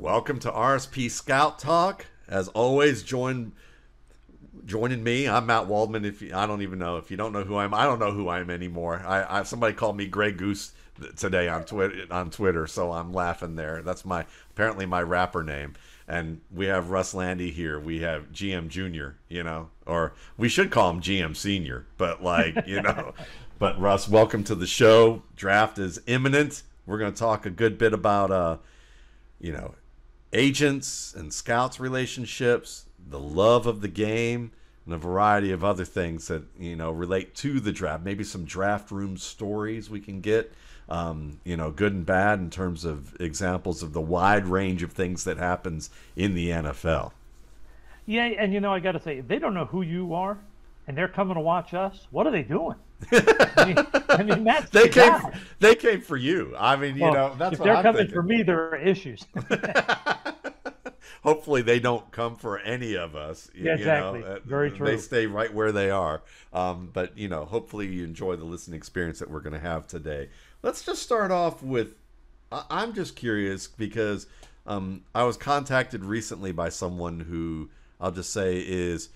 Welcome to RSP Scout Talk. As always, joining me, I'm Matt Waldman. If you don't know who I am, I don't know who I am anymore. Somebody called me Grey Goose today on Twitter, so I'm laughing there. That's apparently my rapper name. And we have Russ Landy here. We have GM Junior, or we should call him GM Senior, but But Russ, welcome to the show. Draft is imminent. We're going to talk a good bit about, agents and scouts relationships, the love of the game, and a variety of other things that, relate to the draft. Maybe some draft room stories we can get. Good and bad in terms of examples of the wide range of things that happens in the NFL. Yeah, and I got to say, if they don't know who you are and they're coming to watch us, what are they doing? I mean that's they came for you. That's if what they're I'm coming thinking. For me, there are issues. Hopefully they don't come for any of us. Yeah, exactly. Very true. They stay right where they are. But, hopefully you enjoy the listening experience that we're going to have today. Let's just start off with, I'm just curious because I was contacted recently by someone who I'll just say is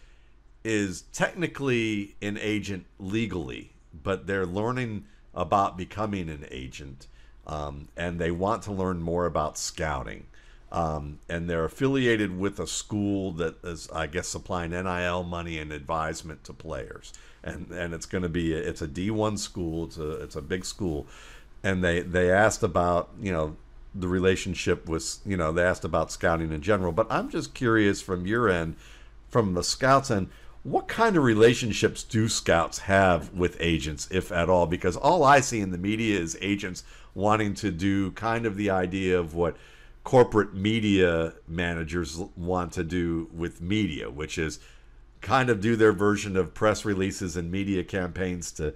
technically an agent legally, but they're learning about becoming an agent, and they want to learn more about scouting. And they're affiliated with a school that is, I guess, supplying NIL money and advisement to players. And it's going to be it's a D1 school. It's a big school, and they asked about the relationship was they asked about scouting in general. But I'm just curious from your end, from the scouts end, what kind of relationships do scouts have with agents, if at all? Because all I see in the media is agents wanting to do kind of the idea of what corporate media managers want to do with media, which is kind of do their version of press releases and media campaigns to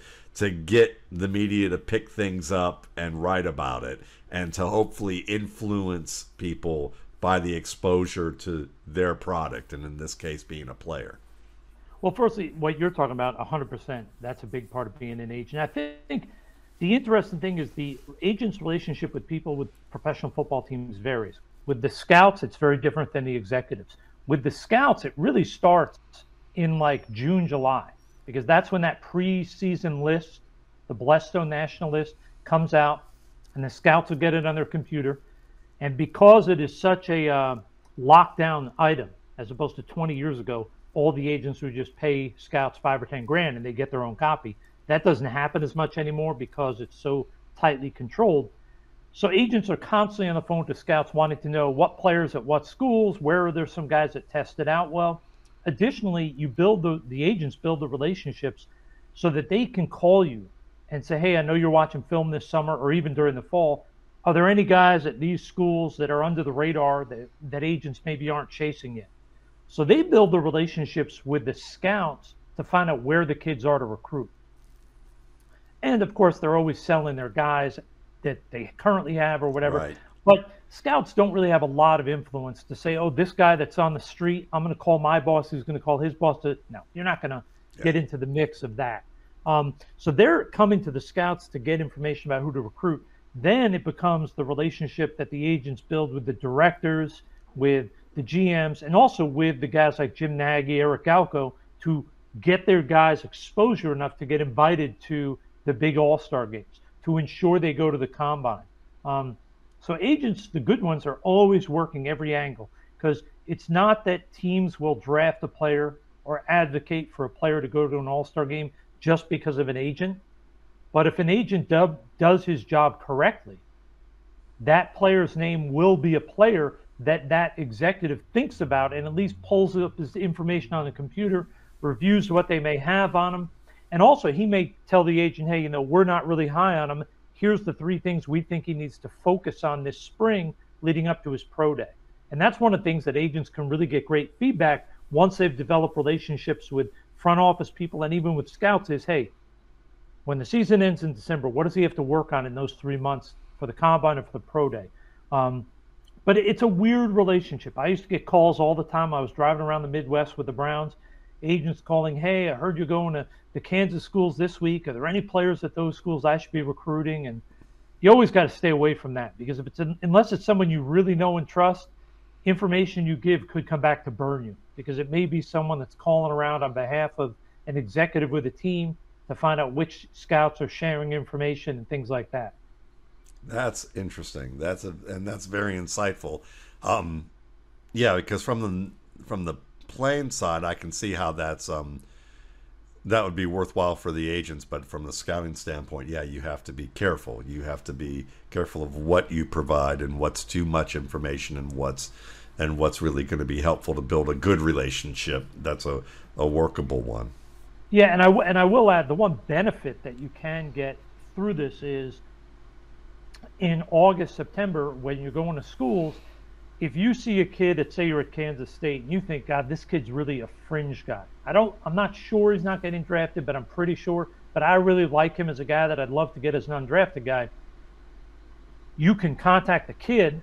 get the media to pick things up and write about it, and to hopefully influence people by the exposure to their product, and in this case being a player. Well, firstly, what you're talking about, 100%, that's a big part of being an agent. I think the interesting thing is the agent's relationship with people with professional football teams varies. With the scouts, it's very different than the executives. With the scouts, it really starts in like June, July, because that's when that preseason list, the Blestone National List, comes out, and the scouts will get it on their computer. And because it is such a lockdown item, as opposed to 20 years ago, all the agents would just pay scouts $5 or $10 grand and they get their own copy. That doesn't happen as much anymore because it's so tightly controlled. So agents are constantly on the phone to scouts wanting to know what players at what schools, where are there some guys that tested out well. Additionally, you build the agents build the relationships so that they can call you and say, hey, I know you're watching film this summer or even during the fall. Are there any guys at these schools that are under the radar that agents maybe aren't chasing yet? So they build the relationships with the scouts to find out where the kids are to recruit. And of course, they're always selling their guys that they currently have or whatever. Right. But scouts don't really have a lot of influence to say, oh, this guy that's on the street, I'm going to call my boss, who's going to call his boss. No, you're not going to get into the mix of that. So they're coming to the scouts to get information about who to recruit. Then it becomes the relationship that the agents build with the directors, with the GMs, and also with the guys like Jim Nagy, Eric Alco, to get their guys exposure enough to get invited to the big all-star games, to ensure they go to the combine. So agents, the good ones, are always working every angle, because it's not that teams will draft a player or advocate for a player to go to an all-star game just because of an agent. But if an agent does his job correctly, that player's name will be a player that executive thinks about and at least pulls up his information on the computer, reviews what they may have on him. And also, he may tell the agent, hey, we're not really high on him. Here's the three things we think he needs to focus on this spring leading up to his pro day. And that's one of the things that agents can really get great feedback once they've developed relationships with front office people and even with scouts is, hey, when the season ends in December, what does he have to work on in those 3 months for the combine or for the pro day? But it's a weird relationship. I used to get calls all the time. I was driving around the Midwest with the Browns. Agents calling, hey, I heard you're going to the Kansas schools this week. Are there any players at those schools I should be recruiting? And you always got to stay away from that, because if it's unless it's someone you really know and trust, information you give could come back to burn you, because it may be someone that's calling around on behalf of an executive with a team to find out which scouts are sharing information and things like that. That's interesting. That's very insightful. Yeah, because from the playing side, I can see how that's that would be worthwhile for the agents, but from the scouting standpoint, yeah, you have to be careful. You have to be careful of what you provide and what's too much information and what's really going to be helpful to build a good relationship that's a workable one. Yeah, and I will add, the one benefit that you can get through this is in August, September, when you're going to schools, if you see a kid that, say you're at Kansas State, and you think, God, this kid's really a fringe guy. I'm not sure he's not getting drafted, but I'm pretty sure. But I really like him as a guy that I'd love to get as an undrafted guy. You can contact the kid,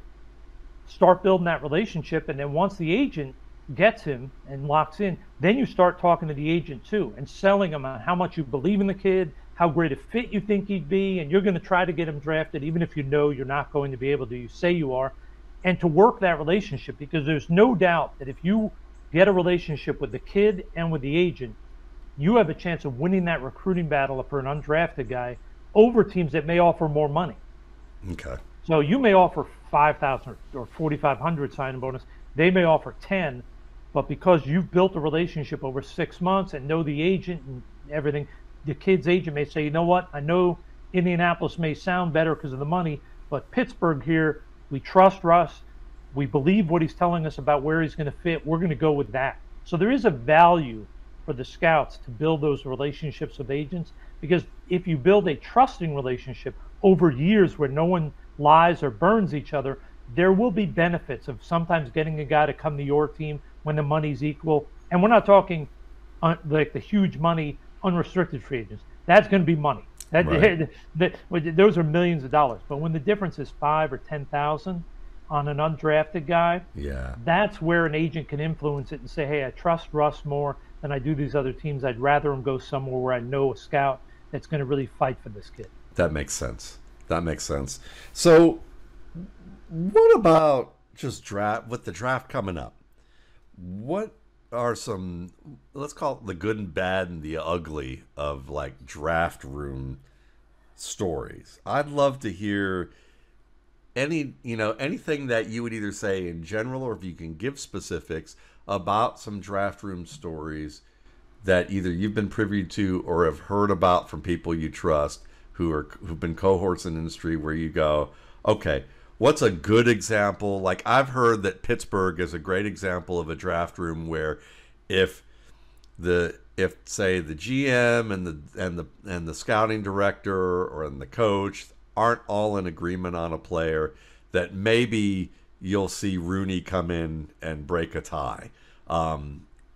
start building that relationship, and then once the agent gets him and locks in, then you start talking to the agent too and selling him on how much you believe in the kid, how great a fit you think he'd be, and you're going to try to get him drafted even if you know you're not going to be able to. You say you are. And to work that relationship, because there's no doubt that if you get a relationship with the kid and with the agent, you have a chance of winning that recruiting battle for an undrafted guy over teams that may offer more money. Okay. So you may offer $5,000 or $4,500 signing bonus. They may offer $10,000, but because you've built a relationship over 6 months and know the agent and everything, the kid's agent may say, you know what, I know Indianapolis may sound better because of the money, but Pittsburgh here, we trust Russ. We believe what he's telling us about where he's going to fit. We're going to go with that. So there is a value for the scouts to build those relationships with agents, because if you build a trusting relationship over years where no one lies or burns each other, there will be benefits of sometimes getting a guy to come to your team when the money's equal. And we're not talking like the huge money, unrestricted free agents. That's going to be money. That, right. Those are millions of dollars. But when the difference is $5,000 or $10,000 on an undrafted guy, yeah, that's where an agent can influence it and say, hey, I trust Russ more than I do these other teams. I'd rather him go somewhere where I know a scout that's going to really fight for this kid. That makes sense. That makes sense. So what about just draft, with the draft coming up? What are some, let's call it the good and bad and the ugly of like draft room stories? I'd love to hear anything that you would either say in general, or if you can give specifics about some draft room stories that either you've been privy to or have heard about from people you trust who've been cohorts in the industry, where you go, okay, what's a good example? Like, I've heard that Pittsburgh is a great example of a draft room where if say the GM and the scouting director and the coach aren't all in agreement on a player, that maybe you'll see Rooney come in and break a tie. But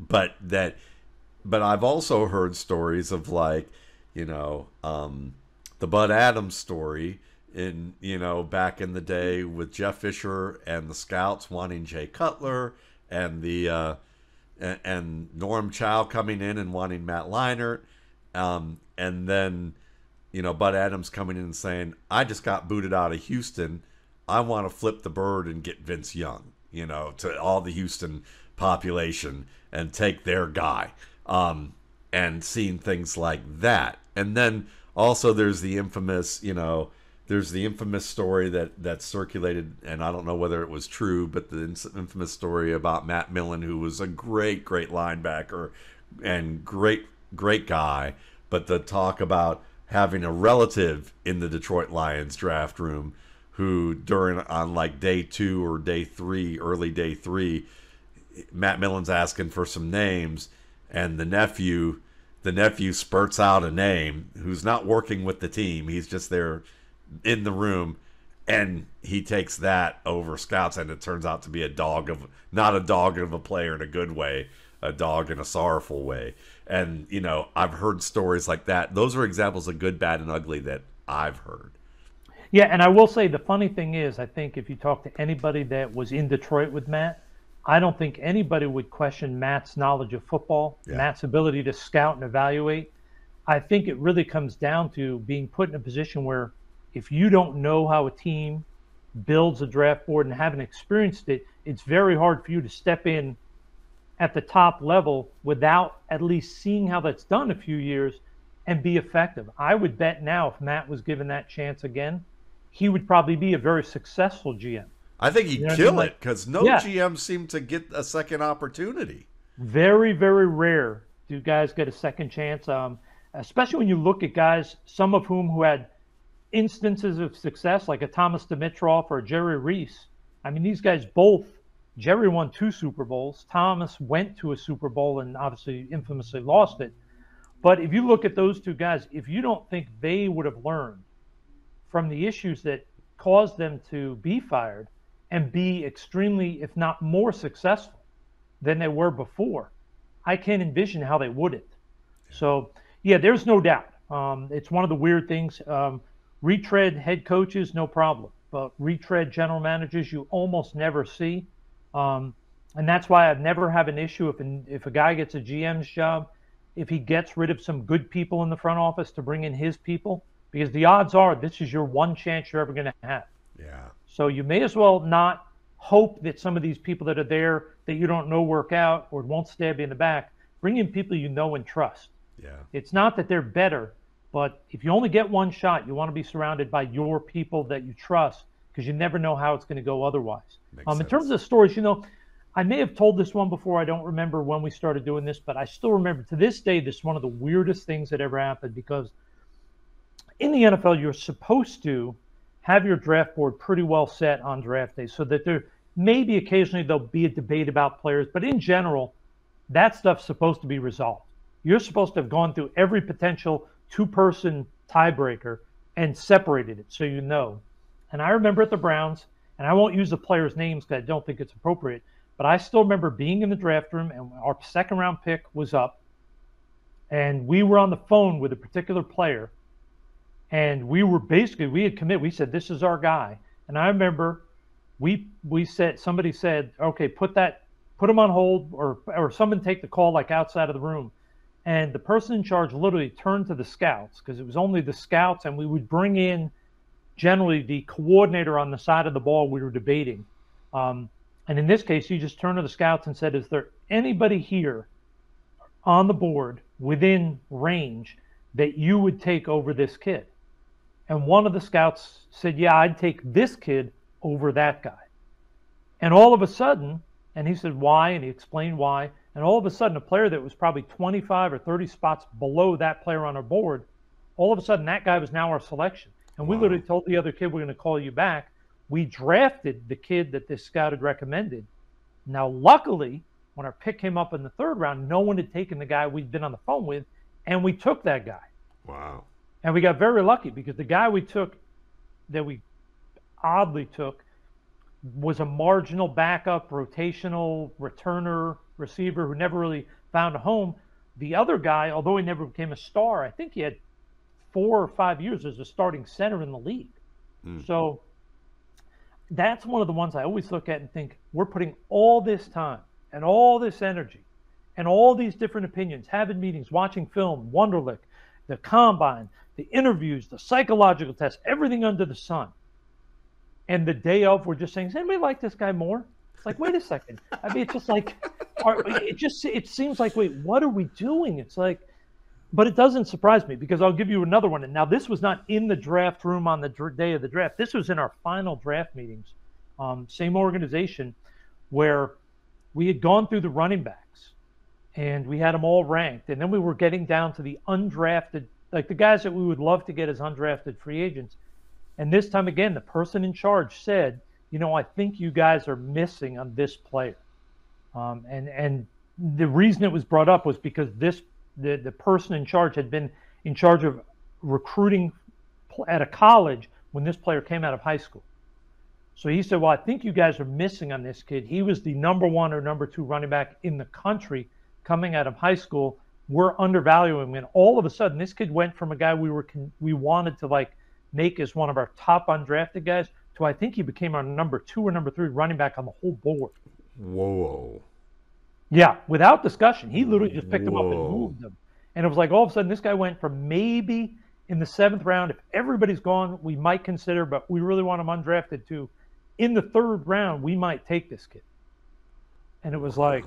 I've also heard stories of the Bud Adams story back in the day with Jeff Fisher and the scouts wanting Jay Cutler and and Norm Chow coming in and wanting Matt Leinart, and then Bud Adams coming in and saying, I just got booted out of Houston, I want to flip the bird and get Vince Young, to all the Houston population and take their guy, and seeing things like that. And then also there's the infamous story that circulated, and I don't know whether it was true, but the infamous story about Matt Millen, who was a great, great linebacker and great, great guy, but the talk about having a relative in the Detroit Lions draft room who on day two or day three, early day three, Matt Millen's asking for some names, and the nephew spurts out a name who's not working with the team. He's just there in the room, and he takes that over scouts, and it turns out to be not a dog of a player in a good way, a dog in a sorrowful way. And I've heard stories like that. Those are examples of good, bad, and ugly that I've heard. Yeah, and I will say the funny thing is, I think if you talk to anybody that was in Detroit with Matt, I don't think anybody would question Matt's knowledge of football, yeah, Matt's ability to scout and evaluate. I think it really comes down to being put in a position where if you don't know how a team builds a draft board and haven't experienced it, it's very hard for you to step in at the top level without at least seeing how that's done a few years and be effective. I would bet now if Matt was given that chance again, he would probably be a very successful GM. I think he'd kill it because no GM seemed to get a second opportunity. Very, very rare do guys get a second chance, especially when you look at guys, some of whom who had instances of success, like a Thomas Dimitroff or Jerry Reese. I mean, these guys both, Jerry won 2 Super Bowls. Thomas went to a Super Bowl and obviously infamously lost it. But if you look at those two guys, if you don't think they would have learned from the issues that caused them to be fired and be extremely, if not more successful than they were before, I can't envision how they wouldn't. So, yeah, there's no doubt. It's one of the weird things. Retread head coaches, no problem. But retread general managers, you almost never see. And that's why I've never have an issue if a guy gets a GM's job, if he gets rid of some good people in the front office to bring in his people, because the odds are this is your one chance you're ever going to have. Yeah. So you may as well not hope that some of these people that are there that you don't know work out or won't stab you in the back. Bring in people you know and trust. Yeah. It's not that they're better, but if you only get one shot, you want to be surrounded by your people that you trust because you never know how it's going to go otherwise. In terms of stories, you know, I may have told this one before. I don't remember when we started doing this, but I still remember to this day this is one of the weirdest things that ever happened because in the NFL, you're supposed to have your draft board pretty well set on draft day so that there maybe occasionally there'll be a debate about players. But in general, that stuff's supposed to be resolved. You're supposed to have gone through every potential two-person tiebreaker and separated it so you know. And I remember at the Browns, and I won't use the players' names because I don't think it's appropriate, but I still remember being in the draft room and our second-round pick was up and we were on the phone with a particular player. And we were basically, we had committed, we said, this is our guy. And I remember we said, somebody said, okay, put him on hold or someone take the call like outside of the room. And the person in charge literally turned to the scouts because it was only the scouts. And we would bring in generally the coordinator on the side of the ball we were debating. And in this case, he just turned to the scouts and said, is there anybody here on the board within range that you would take over this kid? And one of the scouts said, yeah, I'd take this kid over that guy. And all of a sudden, and he said why, and he explained why, and all of a sudden a player that was probably 25 or 30 spots below that player on our board, all of a sudden that guy was now our selection. And we literally told the other kid, we're going to call you back. We drafted the kid that this scout had recommended. Now, luckily, when our pick came up in the 3rd round, no one had taken the guy we'd been on the phone with, and we took that guy. Wow. And we got very lucky because the guy we took, that we oddly took, was a marginal backup, rotational returner, receiver who never really found a home. The other guy, although he never became a star, I think he had 4 or 5 years as a starting center in the league. Mm-hmm. So that's one of the ones I always look at and think, we're putting all this time and all this energy and all these different opinions, having meetings, watching film, Wonderlic, the combine, the interviews, the psychological tests, everything under the sun. And the day of, we're just saying, does anybody like this guy more? It's like, wait a second. I mean, it's just like, it seems like, wait, what are we doing? It's like, but it doesn't surprise me because I'll give you another one. And now this was not in the draft room on the day of the draft. This was in our final draft meetings, same organization, where we had gone through the running backs. And we had them all ranked. And then we were getting down to the undrafted, like the guys that we would love to get as undrafted free agents. And this time again, the person in charge said, you know, I think you guys are missing on this player. And the reason it was brought up was because the person in charge had been in charge of recruiting at a college when this player came out of high school. So he said, well, I think you guys are missing on this kid. He was the #1 or #2 running back in the country coming out of high school. We're undervaluing him. And all of a sudden, this kid went from a guy we wanted to like make as one of our top undrafted guys to I think he became our #2 or #3 running back on the whole board. Whoa. Yeah, without discussion. He literally just picked him up and moved him. And it was like all of a sudden this guy went from maybe in the 7th round, if everybody's gone, we might consider, but we really want him undrafted, to in the third round, we might take this kid. And it was like,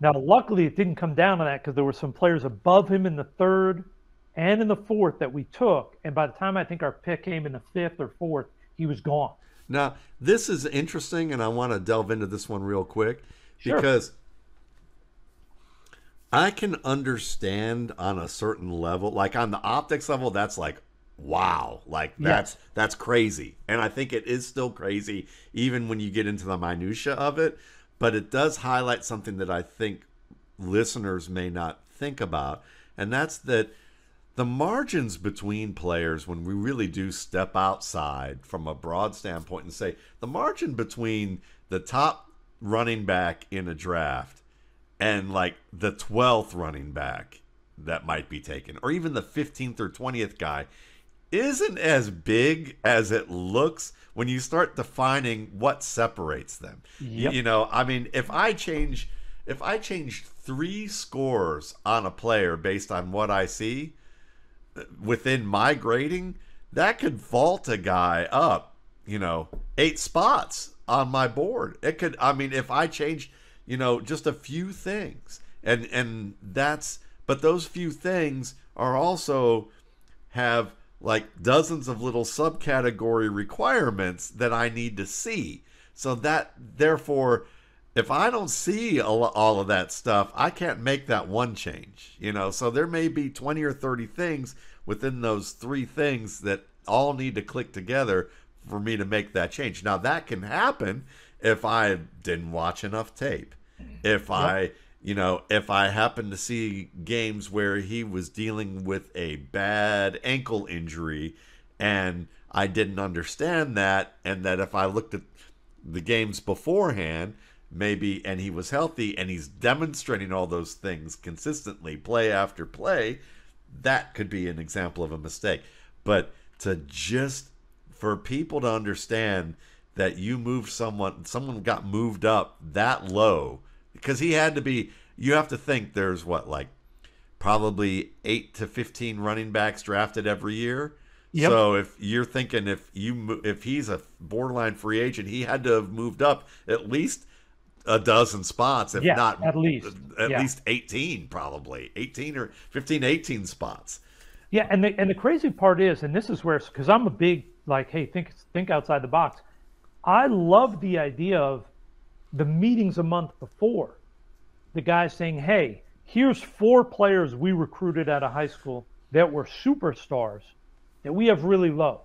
now luckily it didn't come down to that because there were some players above him in the third and in the fourth that we took. And by the time I think our pick came in the fifth or fourth, he was gone. Now, this is interesting, and I want to delve into this one real quick. Sure. Because I can understand on a certain level, like on the optics level, that's like, wow, like that's, yeah, that's crazy. And I think it is still crazy even when you get into the minutia of it. But it does highlight something that I think listeners may not think about, and that's that the margins between players, when we really do step outside from a broad standpoint and say the margin between the top running back in a draft and like the 12th running back that might be taken, or even the 15th or 20th guy, isn't as big as it looks when you start defining what separates them. Yep. You know, I mean, if I change 3 scores on a player based on what I see within my grading, that could vault a guy up, you know, 8 spots on my board. It could, I mean, if I change, you know, just a few things, and that's, but those few things are also have like dozens of little subcategory requirements that I need to see. So that, therefore, if I don't see all of that stuff, I can't make that one change, you know? So there may be 20 or 30 things within those 3 things that all need to click together for me to make that change. Now that can happen if I didn't watch enough tape, if I, you know, if I happen to see games where he was dealing with a bad ankle injury and I didn't understand that, and that if I looked at the games beforehand, maybe, and he was healthy and he's demonstrating all those things consistently play after play, that could be an example of a mistake. But to just, for people to understand that you moved someone got moved up that low, because he had to be, you have to think there's what, like probably 8 to 15 running backs drafted every year. Yep. So if you're thinking if he's a borderline free agent, he had to have moved up at least a dozen spots, if yeah, not at yeah, least 18, probably 18 or 15, 18 spots. Yeah. And the crazy part is, and this is where, because I'm a big, like, hey, think outside the box. I love the idea of the meetings a month before, the guy saying, hey, here's 4 players we recruited out of high school that were superstars that we have really low.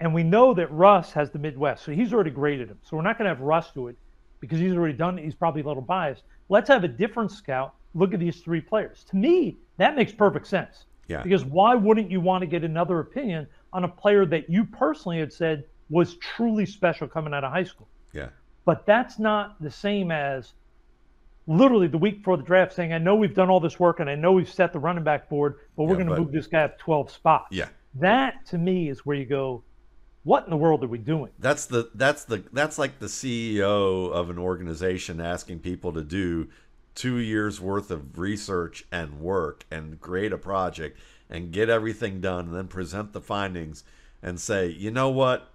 And we know that Russ has the Midwest, so he's already graded him. So we're not going to have Russ do it because he's already done it. He's probably a little biased. Let's have a different scout look at these 3 players. To me, that makes perfect sense. Yeah. Because why wouldn't you want to get another opinion on a player that you personally had said was truly special coming out of high school? Yeah. But that's not the same as literally the week before the draft saying, I know we've done all this work and I know we've set the running back board, but we're going to move this guy up 12 spots. Yeah. That to me is where you go, what in the world are we doing? That's like the CEO of an organization asking people to do 2 years worth of research and work and create a project and get everything done and then present the findings and say, you know what?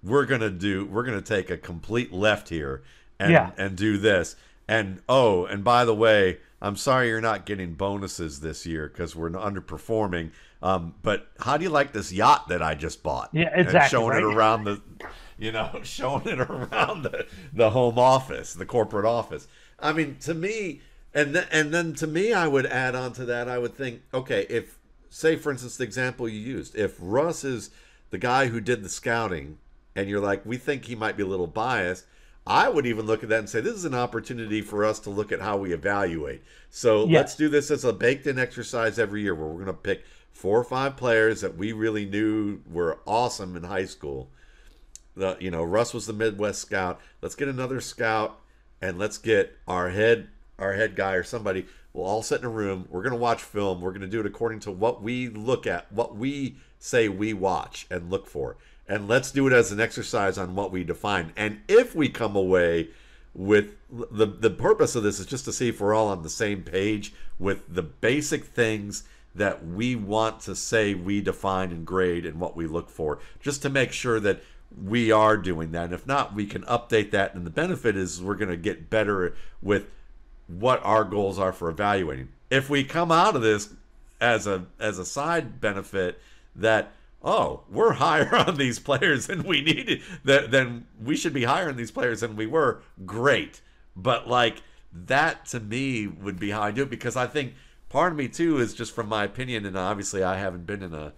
We're gonna take a complete left here and do this. And oh, and by the way, I'm sorry you're not getting bonuses this year because we're underperforming. But how do you like this yacht that I just bought? Yeah, exactly. And showing it around the, you know, the home office, the corporate office. I mean, to me, and then to me, I would add on to that. I would think, okay, if, say for instance, the example you used, if Russ is the guy who did the scouting, and you're like, we think he might be a little biased, I would even look at that and say, this is an opportunity for us to look at how we evaluate. So let's do this as a baked-in exercise every year where we're going to pick 4 or 5 players that we really knew were awesome in high school. You know, Russ was the Midwest scout. Let's get another scout, and let's get our head guy or somebody. We'll all sit in a room. We're going to watch film. We're going to do it according to what we look at, what we say we watch and look for. And let's do it as an exercise on what we define. And if we come away with the purpose of this is just to see if we're all on the same page with the basic things that we want to say we define and grade and what we look for, just to make sure that we are doing that. And if not, we can update that. And the benefit is we're going to get better with what our goals are for evaluating. If we come out of this as a side benefit that, oh, we're higher on these players than we needed, then we should be higher on these players than we were, great. But like, that to me would be how I do it, because I think part of me too is just from my opinion, and obviously I haven't been in a,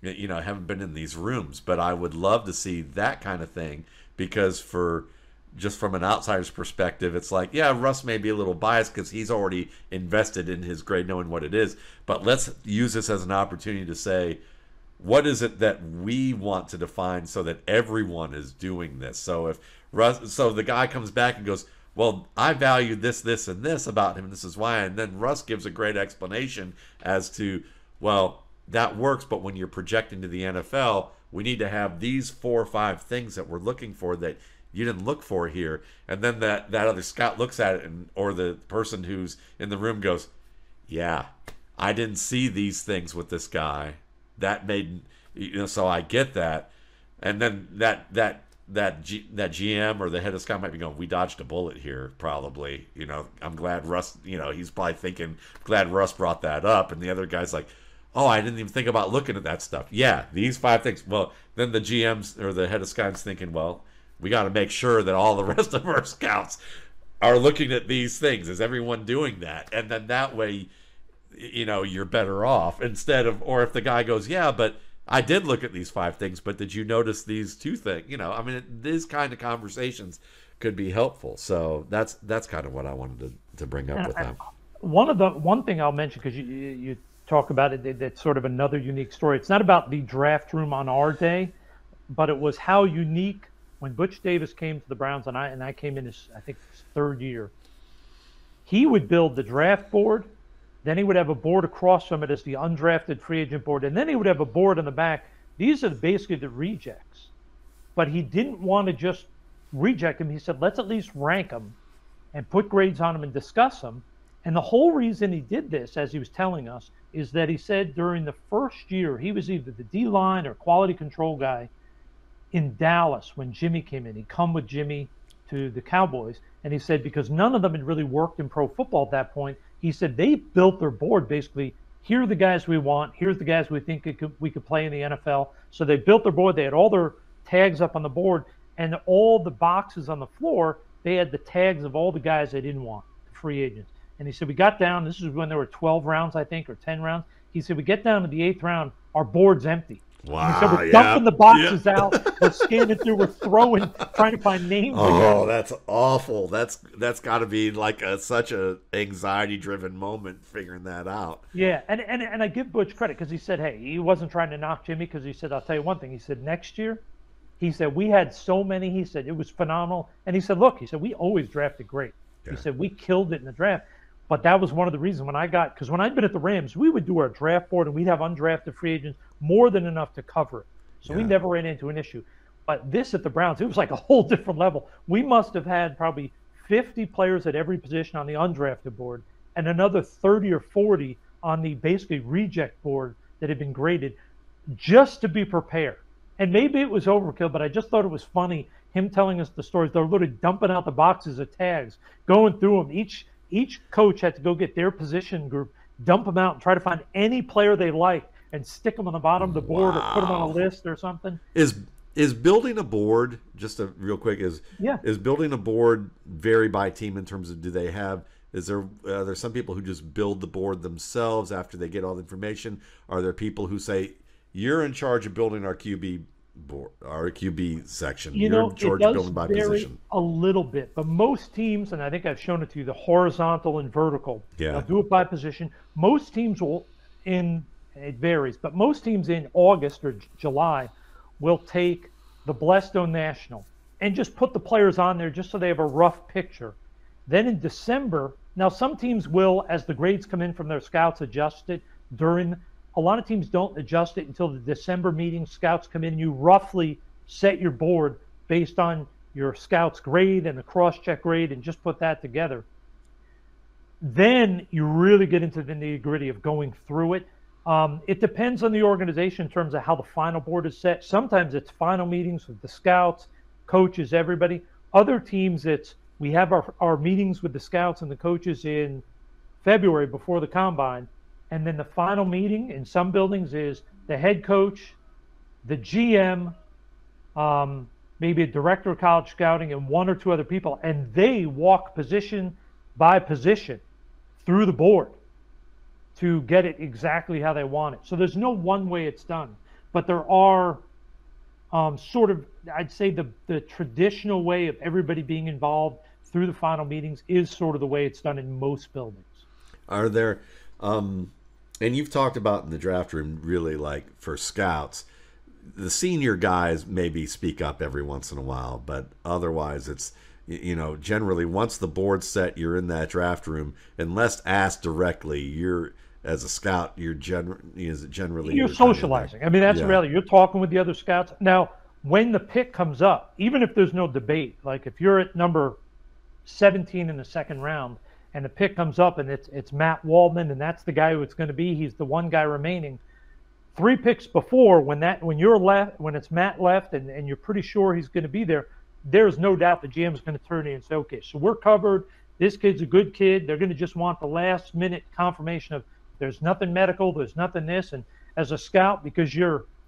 you know, I haven't been in these rooms, but I would love to see that kind of thing, because for just from an outsider's perspective, it's like, yeah, Russ may be a little biased because he's already invested in his grade knowing what it is, but let's use this as an opportunity to say, what is it that we want to define so that everyone is doing this? So if Russ, so the guy comes back and goes, well, I valued this, this, and this about him, and this is why, and then Russ gives a great explanation as to, well, that works, but when you're projecting to the NFL, we need to have these 4 or 5 things that we're looking for that you didn't look for here. And then that other scout looks at it, and or the person who's in the room goes, yeah, I didn't see these things with this guy. That made, you know, so I get that. And then that GM or the head of scout might be going, we dodged a bullet here, probably. You know, I'm glad Russ, you know, he's probably thinking, glad Russ brought that up. And the other guy's like, oh, I didn't even think about looking at that stuff. Yeah, these 5 things. Well, then the GMs or the head of scouts thinking, well, we got to make sure that all the rest of our scouts are looking at these things. Is everyone doing that? And then that way, you know, you're better off instead of, or if the guy goes, yeah, but I did look at these 5 things, but did you notice these 2 things? You know, I mean, these kind of conversations could be helpful. So that's kind of what I wanted to bring up with them. One thing I'll mention, because you talk about it, that's sort of another unique story. It's not about the draft room on our day, but it was how unique when Butch Davis came to the Browns, and I came in his, I think, his 3rd year. He would build the draft board. Then he would have a board across from it as the undrafted free agent board. And then he would have a board in the back. These are basically the rejects. But he didn't want to just reject them. He said, let's at least rank them and put grades on them and discuss them. And the whole reason he did this, as he was telling us, is that he said during the first year, he was either the D-line or quality control guy in Dallas when Jimmy came in. He'd come with Jimmy to the Cowboys. And he said, because none of them had really worked in pro football at that point, he said they built their board basically, here are the guys we want, here's the guys we think we could play in the NFL. So they built their board, they had all their tags up on the board, and all the boxes on the floor, they had the tags of all the guys they didn't want, the free agents. And he said, we got down, this is when there were 12 rounds, I think, or 10 rounds. He said, we get down to the 8th round, our board's empty. Wow, and he said, we're dumping the boxes out, we're scanning through, we're throwing, trying to find names. Oh, that's awful. That's got to be like such a anxiety-driven moment figuring that out. Yeah, and I give Butch credit because he said, hey, he wasn't trying to knock Jimmy, because he said, I'll tell you one thing. He said, next year, he said, we had so many. He said, it was phenomenal. And he said, look, he said, we always drafted great. Yeah. He said, we killed it in the draft. But that was one of the reasons when I got, because when I'd been at the Rams, we would do our draft board and we'd have undrafted free agents more than enough to cover it. So we never ran into an issue. But this at the Browns, it was like a whole different level. We must have had probably 50 players at every position on the undrafted board and another 30 or 40 on the basically reject board that had been graded just to be prepared. And maybe it was overkill, but I just thought it was funny, him telling us the stories. They're literally dumping out the boxes of tags, going through them. Each coach had to go get their position group, dump them out, and try to find any player they liked and stick them on the bottom of the board or put them on a list or something. Is building a board, just a real quick, is building a board vary by team in terms of do they have, is there, are there some people who just build the board themselves after they get all the information? Are there people who say, you're in charge of building our QB board, our QB section, you're in charge of building by position? A little bit, but most teams, and I think I've shown it to you, the horizontal and vertical, they'll do it by position. Most teams will, it varies, but most teams in August or July will take the Blestone National and just put the players on there just so they have a rough picture. Then in December, now some teams will, as the grades come in from their scouts, adjust it during. A lot of teams don't adjust it until the December meeting. Scouts come in, you roughly set your board based on your scout's grade and the cross-check grade and just put that together. Then you really get into the nitty-gritty of going through it. It depends on the organization in terms of how the final board is set. Sometimes it's final meetings with the scouts, coaches, everybody. Other teams, it's we have our meetings with the scouts and the coaches in February before the combine. And then the final meeting in some buildings is the head coach, the GM, maybe a director of college scouting, and one or two other people. And they walk position by position through the board to get it exactly how they want it. So there's no one way it's done. But there are sort of, I'd say the traditional way of everybody being involved through the final meetings is sort of the way it's done in most buildings. Are there... and you've talked about in the draft room, really, like for scouts, the senior guys maybe speak up every once in a while, but otherwise it's, you know, generally once the board's set, you're in that draft room, unless asked directly, you're, as a scout, you're generally you're socializing. I mean, that's really, you're talking with the other scouts. Now, when the pick comes up, even if there's no debate, like if you're at number 17 in the second round, and the pick comes up and it's Matt Waldman, and that's the guy who it's going to be. He's the one guy remaining. Three picks before, when it's Matt left and you're pretty sure he's going to be there, there's no doubt the GM's going to turn in and say, okay, so we're covered. This kid's a good kid. They're going to just want the last minute confirmation of there's nothing medical, there's nothing this. And as a scout, because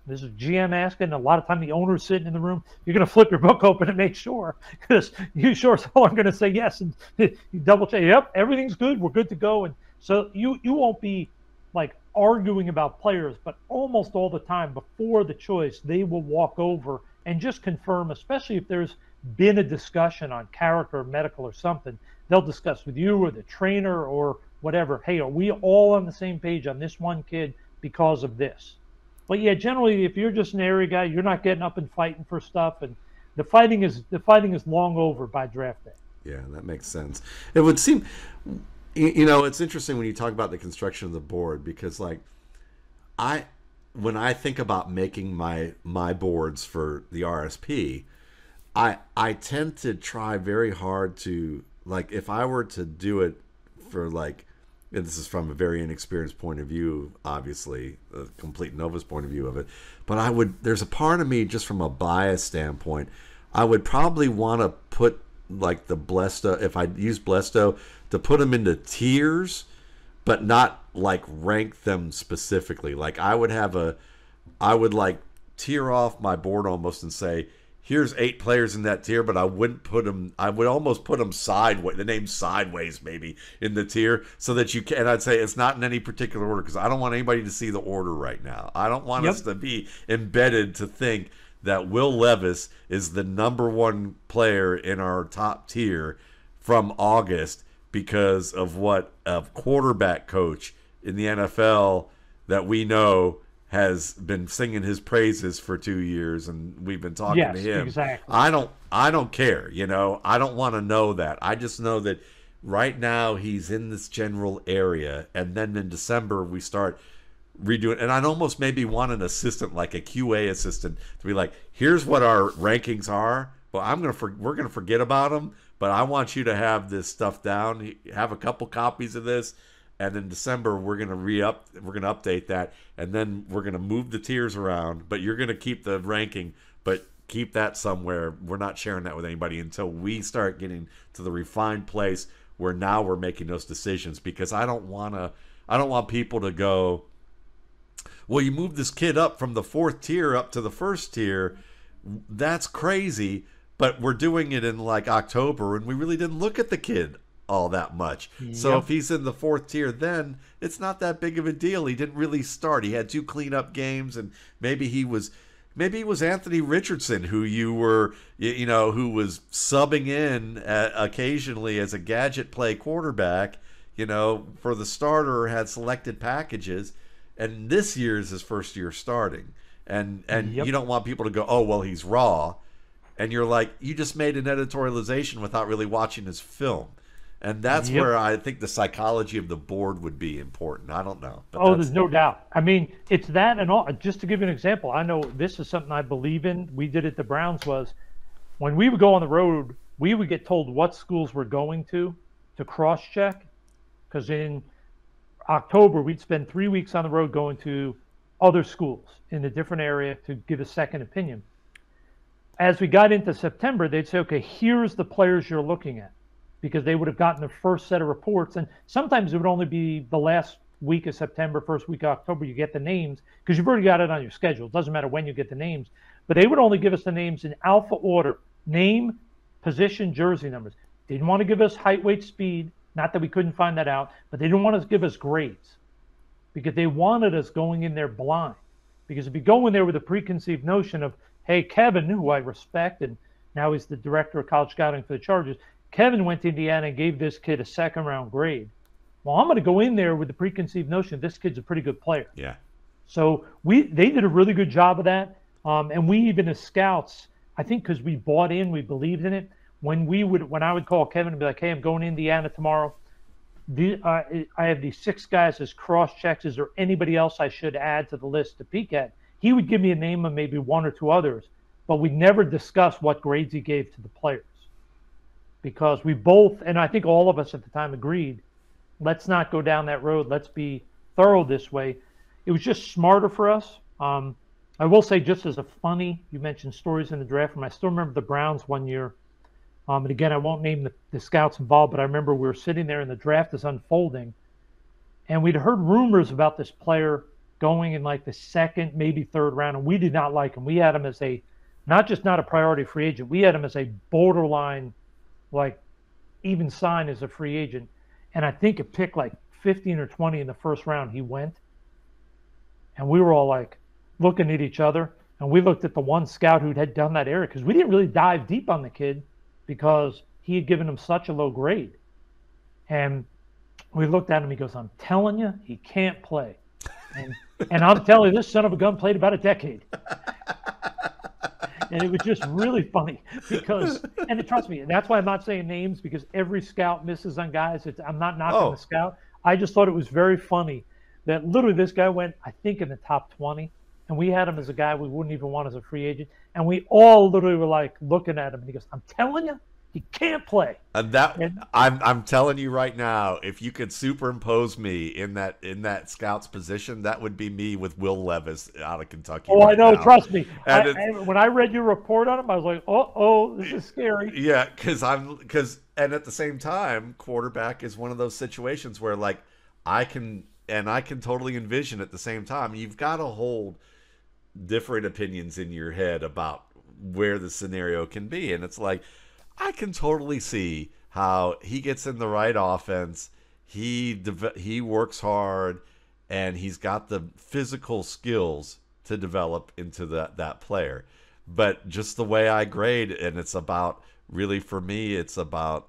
this is GM asking, a lot of time the owner's sitting in the room, you're going to flip your book open and make sure, because you sure as hell are going to say yes, and you double check, yep, everything's good, we're good to go. And so you won't be like arguing about players, but almost all the time before the choice, they will walk over and just confirm, especially if there's been a discussion on character or medical or something, they'll discuss with you or the trainer or whatever, hey, are we all on the same page on this one kid because of this? But yeah, generally, if you're just an area guy, you're not getting up and fighting for stuff, and the fighting is long over by draft day. Yeah, that makes sense. It would seem, you know, it's interesting when you talk about the construction of the board, because like when I think about making my boards for the RSP, I tend to try very hard to, like, if I were to do it for like, and this is from a very inexperienced point of view, obviously, a complete novice point of view of it, but there's a part of me, just from a bias standpoint, I would probably want to put like the Blesto, if I use Blesto, to put them into tiers, but not like rank them specifically. Like I would like tier off my board almost and say, here's 8 players in that tier, but I wouldn't put them, I would almost put them sideways, the name sideways maybe, in the tier, so that you can, and I'd say it's not in any particular order, because I don't want anybody to see the order right now. I don't want us to be embedded to think that Will Levis is the #1 player in our top tier from August because of what a quarterback coach in the NFL that we know has been singing his praises for 2 years, and we've been talking to him. Exactly. I don't care, you know. I don't want to know that. I just know that right now he's in this general area, and then in December we start redoing. And I'd almost maybe want an assistant, like a QA assistant, to be like, "Here's what our rankings are. Well, we're gonna forget about them, but I want you to have this stuff down. Have a couple copies of this." And in December, we're gonna update that, and then we're gonna move the tiers around. But you're gonna keep the ranking, but keep that somewhere. We're not sharing that with anybody until we start getting to the refined place where now we're making those decisions. Because I don't want people to go, well, you moved this kid up from the 4th tier up to the 1st tier. That's crazy. But we're doing it in like October, and we really didn't look at the kid all that much. So if he's in the 4th tier, then it's not that big of a deal. He didn't really start. He had 2 cleanup games, and maybe he was Anthony Richardson, who who was subbing in occasionally as a gadget play quarterback, you know, for the starter, had selected packages, and this year is his first year starting. And you don't want people to go, oh, well, he's raw, and you're like, you just made an editorialization without really watching his film. And that's where I think the psychology of the board would be important. I don't know. But there's no doubt. I mean, it's that and all. Just to give you an example, I know this is something I believe in. We did at the Browns was when we would go on the road, we would get told what schools we're going to cross-check. Because in October, we'd spend 3 weeks on the road going to other schools in a different area to give a second opinion. As we got into September, they'd say, okay, here's the players you're looking at, because they would have gotten the first set of reports. And sometimes it would only be the last week of September, first week of October, you get the names, because you've already got it on your schedule. It doesn't matter when you get the names. But they would only give us the names in alpha order: name, position, jersey numbers. They didn't want to give us height, weight, speed. Not that we couldn't find that out, but they didn't want to give us grades, because they wanted us going in there blind. Because if you go in there with a preconceived notion of, hey, Kevin, who I respect, and now he's the director of college scouting for the Chargers, Kevin went to Indiana and gave this kid a second-round grade. Well, I'm going to go in there with the preconceived notion this kid's a pretty good player. Yeah. So they did a really good job of that. And we, even as scouts, I think because we bought in, we believed in it. When I would call Kevin and be like, hey, I'm going to Indiana tomorrow. I have these 6 guys as cross-checks. Is there anybody else I should add to the list to peek at? He would give me a name of maybe 1 or 2 others, but we never discussed what grades he gave to the players, because we both, and I think all of us at the time agreed, let's not go down that road. Let's be thorough this way. It was just smarter for us. I will say, just as a funny, you mentioned stories in the draft room. I still remember the Browns one year. And again, I won't name the scouts involved, but I remember we were sitting there and the draft is unfolding, and we'd heard rumors about this player going in like the 2nd, maybe 3rd round, and we did not like him. We had him as not a priority free agent. We had him as a borderline, like, even sign as a free agent. And I think it picked like 15 or 20 in the first round. He went, and we were all like looking at each other, and we looked at the one scout who had done that area, because we didn't really dive deep on the kid because he had given him such a low grade. And we looked at him. He goes, "I'm telling you, he can't play." And I'm telling you, this son of a gun played about a decade. And it was just really funny, because, and trust me, that's why I'm not saying names, because every scout misses on guys. I'm not knocking the scout. I just thought it was very funny that literally this guy went, I think, in the top 20, and we had him as a guy we wouldn't even want as a free agent. And we all literally were like looking at him, and he goes, "I'm telling you, he can't play." I'm telling you right now, if you could superimpose me in that scout's position, that would be me with Will Levis out of Kentucky. Oh, right, I know. Now. Trust me. When I read your report on him, I was like, "Oh, this is scary." Yeah, because at the same time, quarterback is one of those situations where, like, I can totally envision at the same time. You've got to hold different opinions in your head about where the scenario can be, and it's like, I can totally see how he gets in the right offense. He works hard, and he's got the physical skills to develop into that player. But just the way I grade, and it's about, really for me, it's about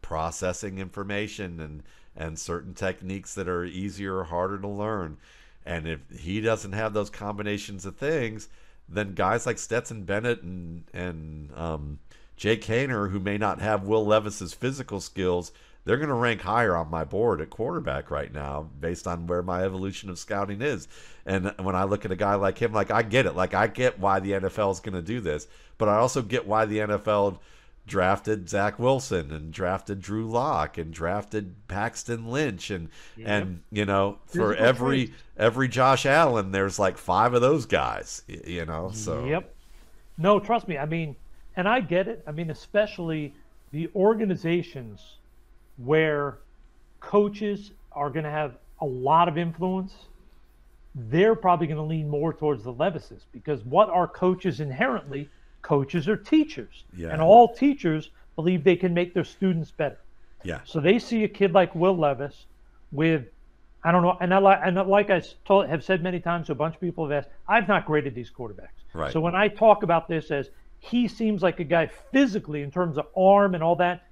processing information and certain techniques that are easier or harder to learn. And if he doesn't have those combinations of things, then guys like Stetson Bennett and Jake Haener, who may not have Will Levis's physical skills, they're going to rank higher on my board at quarterback right now based on where my evolution of scouting is. And when I look at a guy like him, like, I get it. Like, I get why the NFL is going to do this, but I also get why the NFL drafted Zach Wilson and drafted Drew Lock and drafted Paxton Lynch and you know, for every Josh Allen, there's like 5 of those guys, you know. So yep. No, trust me. I mean, and I get it. I mean, especially the organizations where coaches are going to have a lot of influence, they're probably going to lean more towards the Levises, because what are coaches inherently? Coaches are teachers. Yeah. And all teachers believe they can make their students better. Yeah. So they see a kid like Will Levis with, I don't know, and like I have said many times, a bunch of people have asked, I've not graded these quarterbacks. Right. So when I talk about this as, he seems like a guy physically, in terms of arm and all that,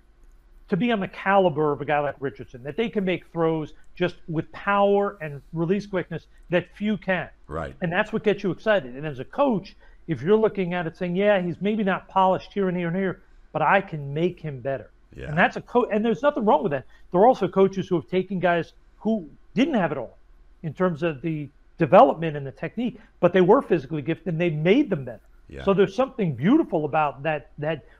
to be on the caliber of a guy like Richardson, that they can make throws just with power and release quickness that few can. Right. And that's what gets you excited. And as a coach, if you're looking at it saying, yeah, he's maybe not polished here and here and here, but I can make him better. Yeah. And that's and there's nothing wrong with that. There are also coaches who have taken guys who didn't have it all in terms of the development and the technique, but they were physically gifted and they made them better. Yeah. So there's something beautiful about that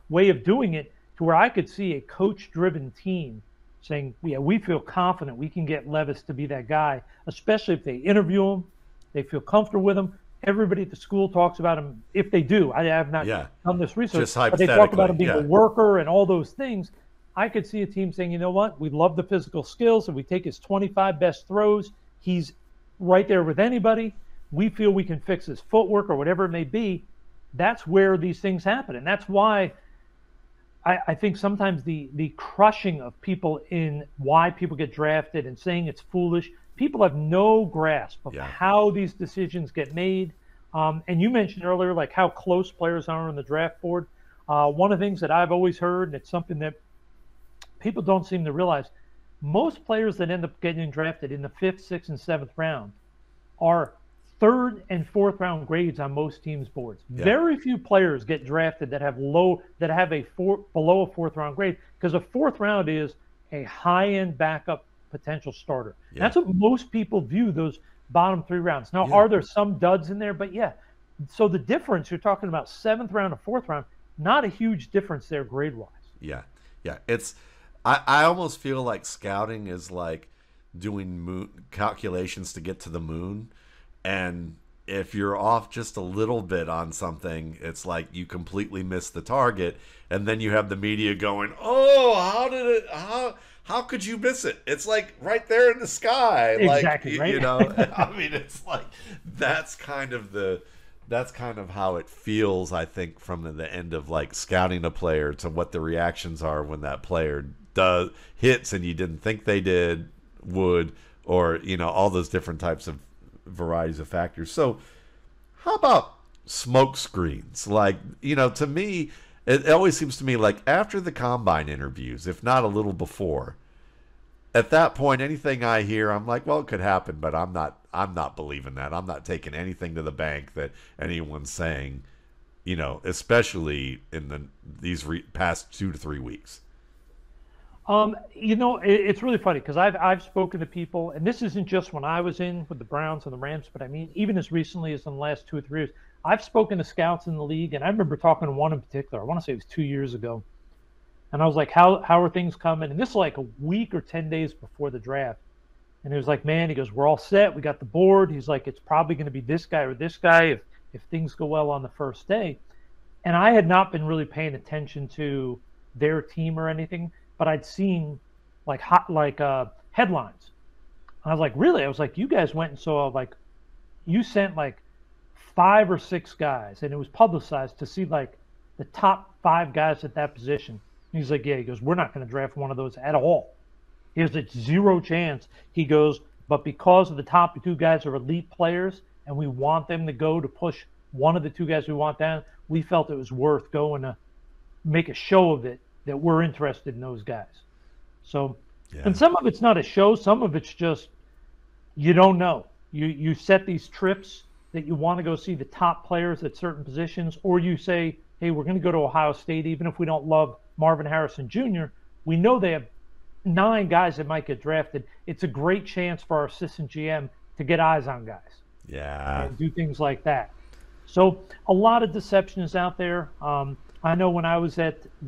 way of doing it, to where I could see a coach-driven team saying, yeah, we feel confident we can get Levis to be that guy, especially if they interview him, they feel comfortable with him. Everybody at the school talks about him. If they do, I have not done this research. Just hypothetically, but they talk about him being a worker and all those things. I could see a team saying, you know what? We love the physical skills. If we take his 25 best throws, he's right there with anybody. We feel we can fix his footwork or whatever it may be. That's where these things happen. And that's why I think sometimes the crushing of people in why people get drafted and saying it's foolish. People have no grasp of how these decisions get made. And you mentioned earlier, like how close players are on the draft board. One of the things that I've always heard, and it's something that people don't seem to realize, most players that end up getting drafted in the 5th, 6th, and 7th round are 3rd and 4th round grades on most teams' boards. Yeah. Very few players get drafted that have below a 4th round grade, because a 4th round is a high-end backup potential starter. Yeah. That's what most people view those bottom 3 rounds. Now, are there some duds in there? But so the difference, you're talking about 7th round to 4th round, not a huge difference there grade wise. Yeah. It's I almost feel like scouting is like doing calculations to get to the moon, and if you're off just a little bit on something, it's like you completely miss the target, and then you have the media going, "Oh, how could you miss it? It's like right there in the sky." Exactly, like, right? You know, I mean, it's like that's kind of how it feels, I think, from the end of like scouting a player to what the reactions are when that player hits and you didn't think they would, or, you know, all those different types of varieties of factors. So how about smoke screens? Like, you know, to me, it always seems to me like after the combine interviews, if not a little before, at that point, anything I hear, I'm like, well, it could happen, but I'm not believing that. I'm not taking anything to the bank that anyone's saying, you know, especially in these past 2 to 3 weeks. You know, it's really funny because I've spoken to people, and this isn't just when I was in with the Browns and the Rams, but I mean, even as recently as in the last 2 or 3 years, I've spoken to scouts in the league, and I remember talking to one in particular. I want to say it was 2 years ago, and I was like, "How are things coming?" And this is like a week or 10 days before the draft, and he was like, "Man," he goes, "we're all set. We got the board." He's like, "It's probably going to be this guy or this guy if things go well on the first day," and I had not been really paying attention to their team or anything. But I'd seen like headlines. And I was like, really? I was like, you guys went and saw, like, you sent like 5 or 6 guys, and it was publicized to see like the top 5 guys at that position. And he's like, yeah, he goes, we're not going to draft one of those at all. He goes, it's zero chance. He goes, but because of the top 2 guys are elite players and we want them to go to push one of the 2 guys we want down, we felt it was worth going to make a show of it, that we're interested in those guys. So, and some of it's not a show. Some of it's just, you don't know. You set these trips that you want to go see the top players at certain positions, or you say, hey, we're going to go to Ohio State. Even if we don't love Marvin Harrison Jr., we know they have 9 guys that might get drafted. It's a great chance for our assistant GM to get eyes on guys. Yeah. And do things like that. So a lot of deception is out there. I know when I was at was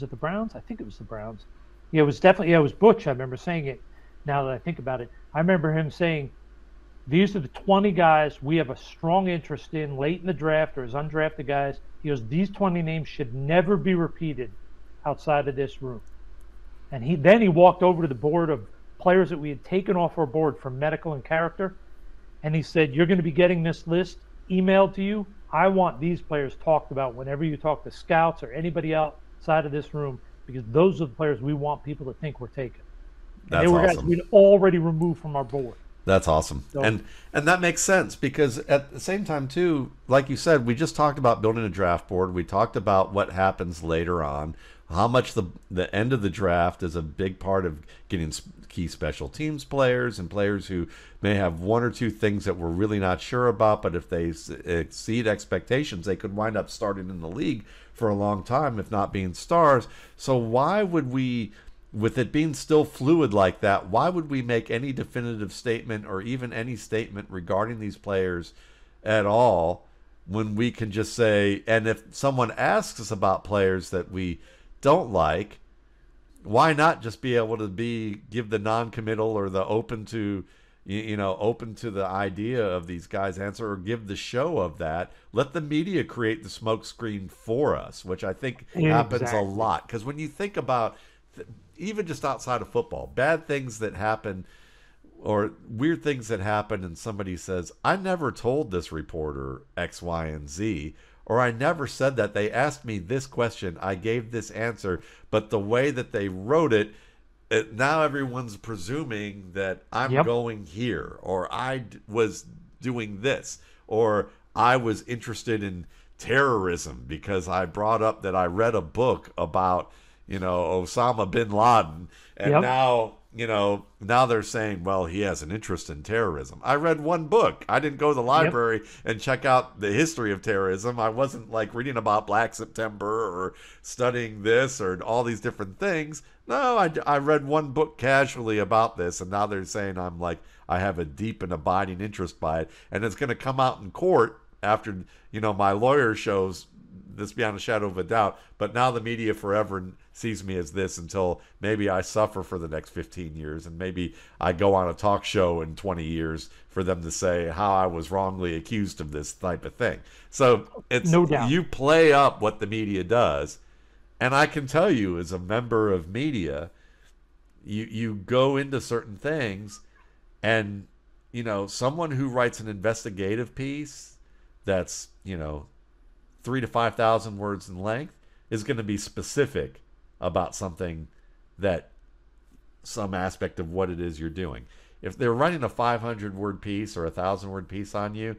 it the Browns? I think it was the Browns. Yeah, it was definitely, it was Butch. I remember saying it now that I think about it. I remember him saying, these are the 20 guys we have a strong interest in late in the draft or as undrafted guys. He goes, these 20 names should never be repeated outside of this room. And then he walked over to the board of players that we had taken off our board for medical and character. And he said, you're going to be getting this list emailed to you. I want these players talked about whenever you talk to scouts or anybody outside of this room, because those are the players we want people to think we're taking. And they were awesome. Guys we'd already removed from our board. That's awesome. So, and that makes sense, because at the same time too, like you said, we just talked about building a draft board. We talked about what happens later on, how much the end of the draft is a big part of getting key special teams players and players who may have 1 or 2 things that we're really not sure about, but if they exceed expectations, they could wind up starting in the league for a long time, if not being stars. So why would we, with it being still fluid like that, why would we make any definitive statement or even any statement regarding these players at all when we can just say, and if someone asks us about players that we don't like, why not just be able to give the non-committal or the open to, you know, open to the idea of these guys' answer, or give the show of that. Let the media create the smokescreen for us, which I think happens a lot. Because when you think about even just outside of football, bad things that happen or weird things that happen, and somebody says, I never told this reporter X, Y, and Z, or I never said that. They asked me this question. I gave this answer, but the way that they wrote it, now everyone's presuming that I'm going here, or I was doing this, or I was interested in terrorism because I brought up that I read a book about, you know, Osama bin Laden, and now, you know, now they're saying, well, he has an interest in terrorism. I read one book. I didn't go to the library and check out the history of terrorism. I wasn't like reading about Black September or studying this or all these different things. No, I read one book casually about this, and now they're saying I'm like, I have a deep and abiding interest by it, and it's going to come out in court after, you know, my lawyer shows this beyond a shadow of a doubt. But now the media forever sees me as this until maybe I suffer for the next 15 years, and maybe I go on a talk show in 20 years for them to say how I was wrongly accused of this type of thing. So it's no doubt. You play up what the media does. And I can tell you, as a member of media, you go into certain things, and, you know, someone who writes an investigative piece that's, you know, 3,000 to 5,000 words in length is going to be specific about something, that some aspect of what it is you're doing. If they're running a 500-word piece or a 1,000-word piece on you,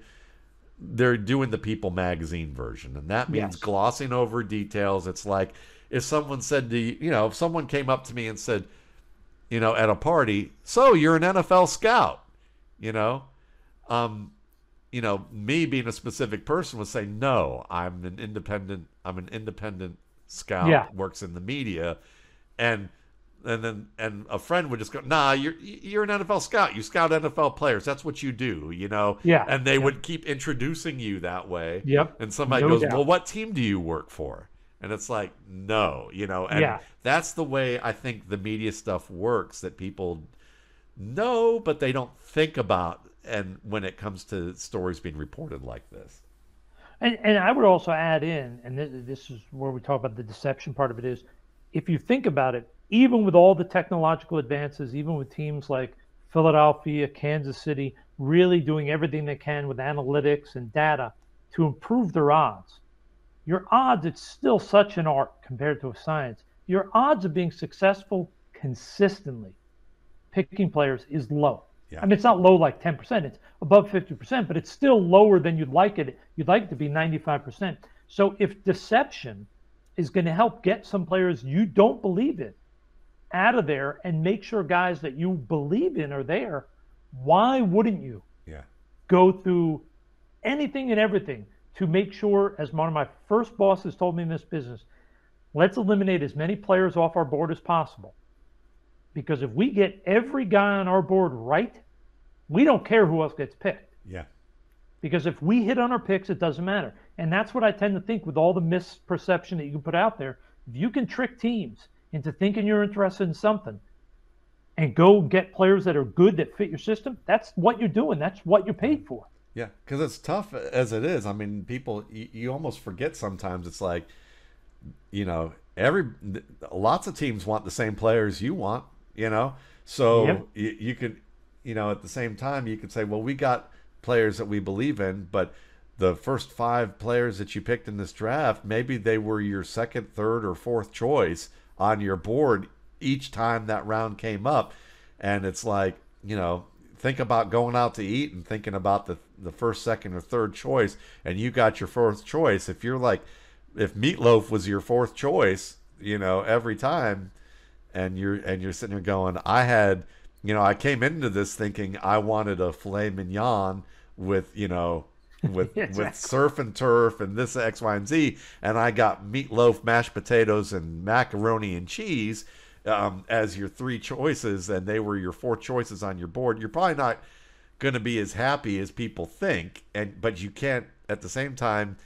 they're doing the People magazine version, and that means glossing over details. It's like if someone said to you, you know, if someone came up to me and said, you know, at a party, so you're an NFL scout, you know, me being a specific person would say, no, I'm an independent scout, works in the media, and a friend would just go, nah, you're an NFL scout. You scout NFL players. That's what you do, you know? Yeah. And they would keep introducing you that way. Yep. And somebody goes, well, what team do you work for? And it's like, no, you know? And that's the way I think the media stuff works, that people know, but they don't think about, and when it comes to stories being reported like this. And I would also add in, and this is where we talk about the deception part of it, is if you think about it, even with all the technological advances, even with teams like Philadelphia, Kansas City, really doing everything they can with analytics and data to improve their odds, your odds, it's still such an art compared to a science. Your odds of being successful consistently picking players is low. Yeah. I mean, it's not low like 10%. It's above 50%, but it's still lower than you'd like it. You'd like it to be 95%. So if deception is going to help get some players you don't believe in out of there and make sure guys that you believe in are there, why wouldn't you go through anything and everything to make sure, as one of my first bosses told me in this business, let's eliminate as many players off our board as possible. Because if we get every guy on our board right, we don't care who else gets picked. Yeah. Because if we hit on our picks, it doesn't matter. And that's what I tend to think with all the misperception that you can put out there. If you can trick teams into thinking you're interested in something and go get players that are good, that fit your system, that's what you're doing. That's what you're paid for. Yeah, because it's tough as it is. I mean, people, you almost forget sometimes. It's like, you know, lots of teams want the same players you want. You know, so you could, you know, at the same time, you could say, well, we got players that we believe in, but the first 5 players that you picked in this draft, maybe they were your second, third, or fourth choice on your board each time that round came up. And it's like, you know, think about going out to eat and thinking about the first, second, or third choice, and you got your fourth choice. If you're like, if Meatloaf was your fourth choice, you know, every time, and you're sitting there going, I had, you know, I came into this thinking I wanted a filet mignon with, you know, with with surf and turf and this X, Y, and Z, and I got meatloaf, mashed potatoes, and macaroni and cheese as your 3 choices, and they were your 4 choices on your board. You're probably not going to be as happy as people think, but you can't at the same time,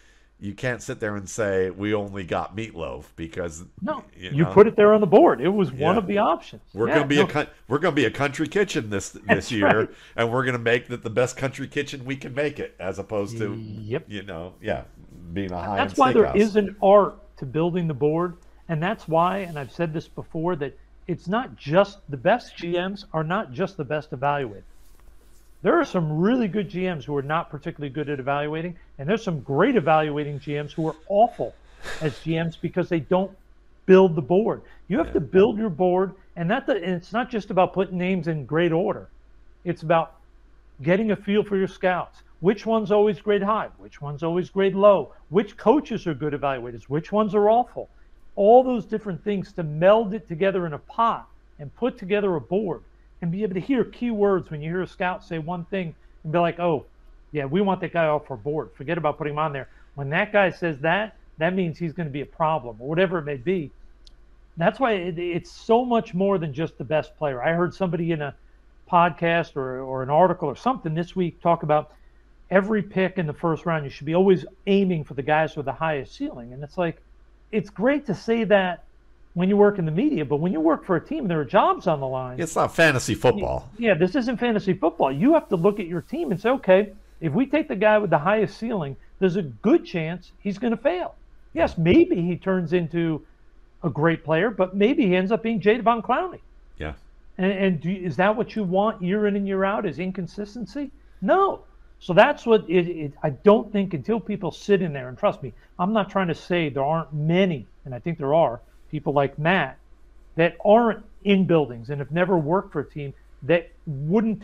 you can't sit there and say we only got meatloaf, because no, you put it there on the board. It was one of the options. We're gonna be a country kitchen this year, right, and we're gonna make that the best country kitchen we can make it, as opposed to being a high. That's why there is an art to building the board, and that's why, and I've said this before, that it's not just the best GMs are not just the best evaluators. There are some really good GMs who are not particularly good at evaluating, and there's some great evaluating GMs who are awful as GMs because they don't build the board. You have to build your board, and it's not just about putting names in great order. It's about getting a feel for your scouts. Which one's always grade high? Which one's always grade low? Which coaches are good evaluators? Which ones are awful? All those different things, to meld it together in a pot and put together a board, and be able to hear keywords when you hear a scout say one thing and be like, oh, yeah, we want that guy off our board. Forget about putting him on there. When that guy says that, that means he's going to be a problem, or whatever it may be. That's why it's so much more than just the best player. I heard somebody in a podcast or an article or something this week talk about every pick in the first round, you should be always aiming for the guys with the highest ceiling. And it's like, it's great to say that when you work in the media, but when you work for a team, there are jobs on the line. It's not fantasy football. Yeah, this isn't fantasy football. You have to look at your team and say, okay, if we take the guy with the highest ceiling, there's a good chance he's going to fail. Yes, maybe he turns into a great player, but maybe he ends up being Jadavion Clowney. Yeah. Is that what you want year in and year out, is inconsistency? No. So that's what I don't think, until people sit in there, and trust me, I'm not trying to say there aren't many, and I think there are, people like Matt that aren't in buildings and have never worked for a team, that wouldn't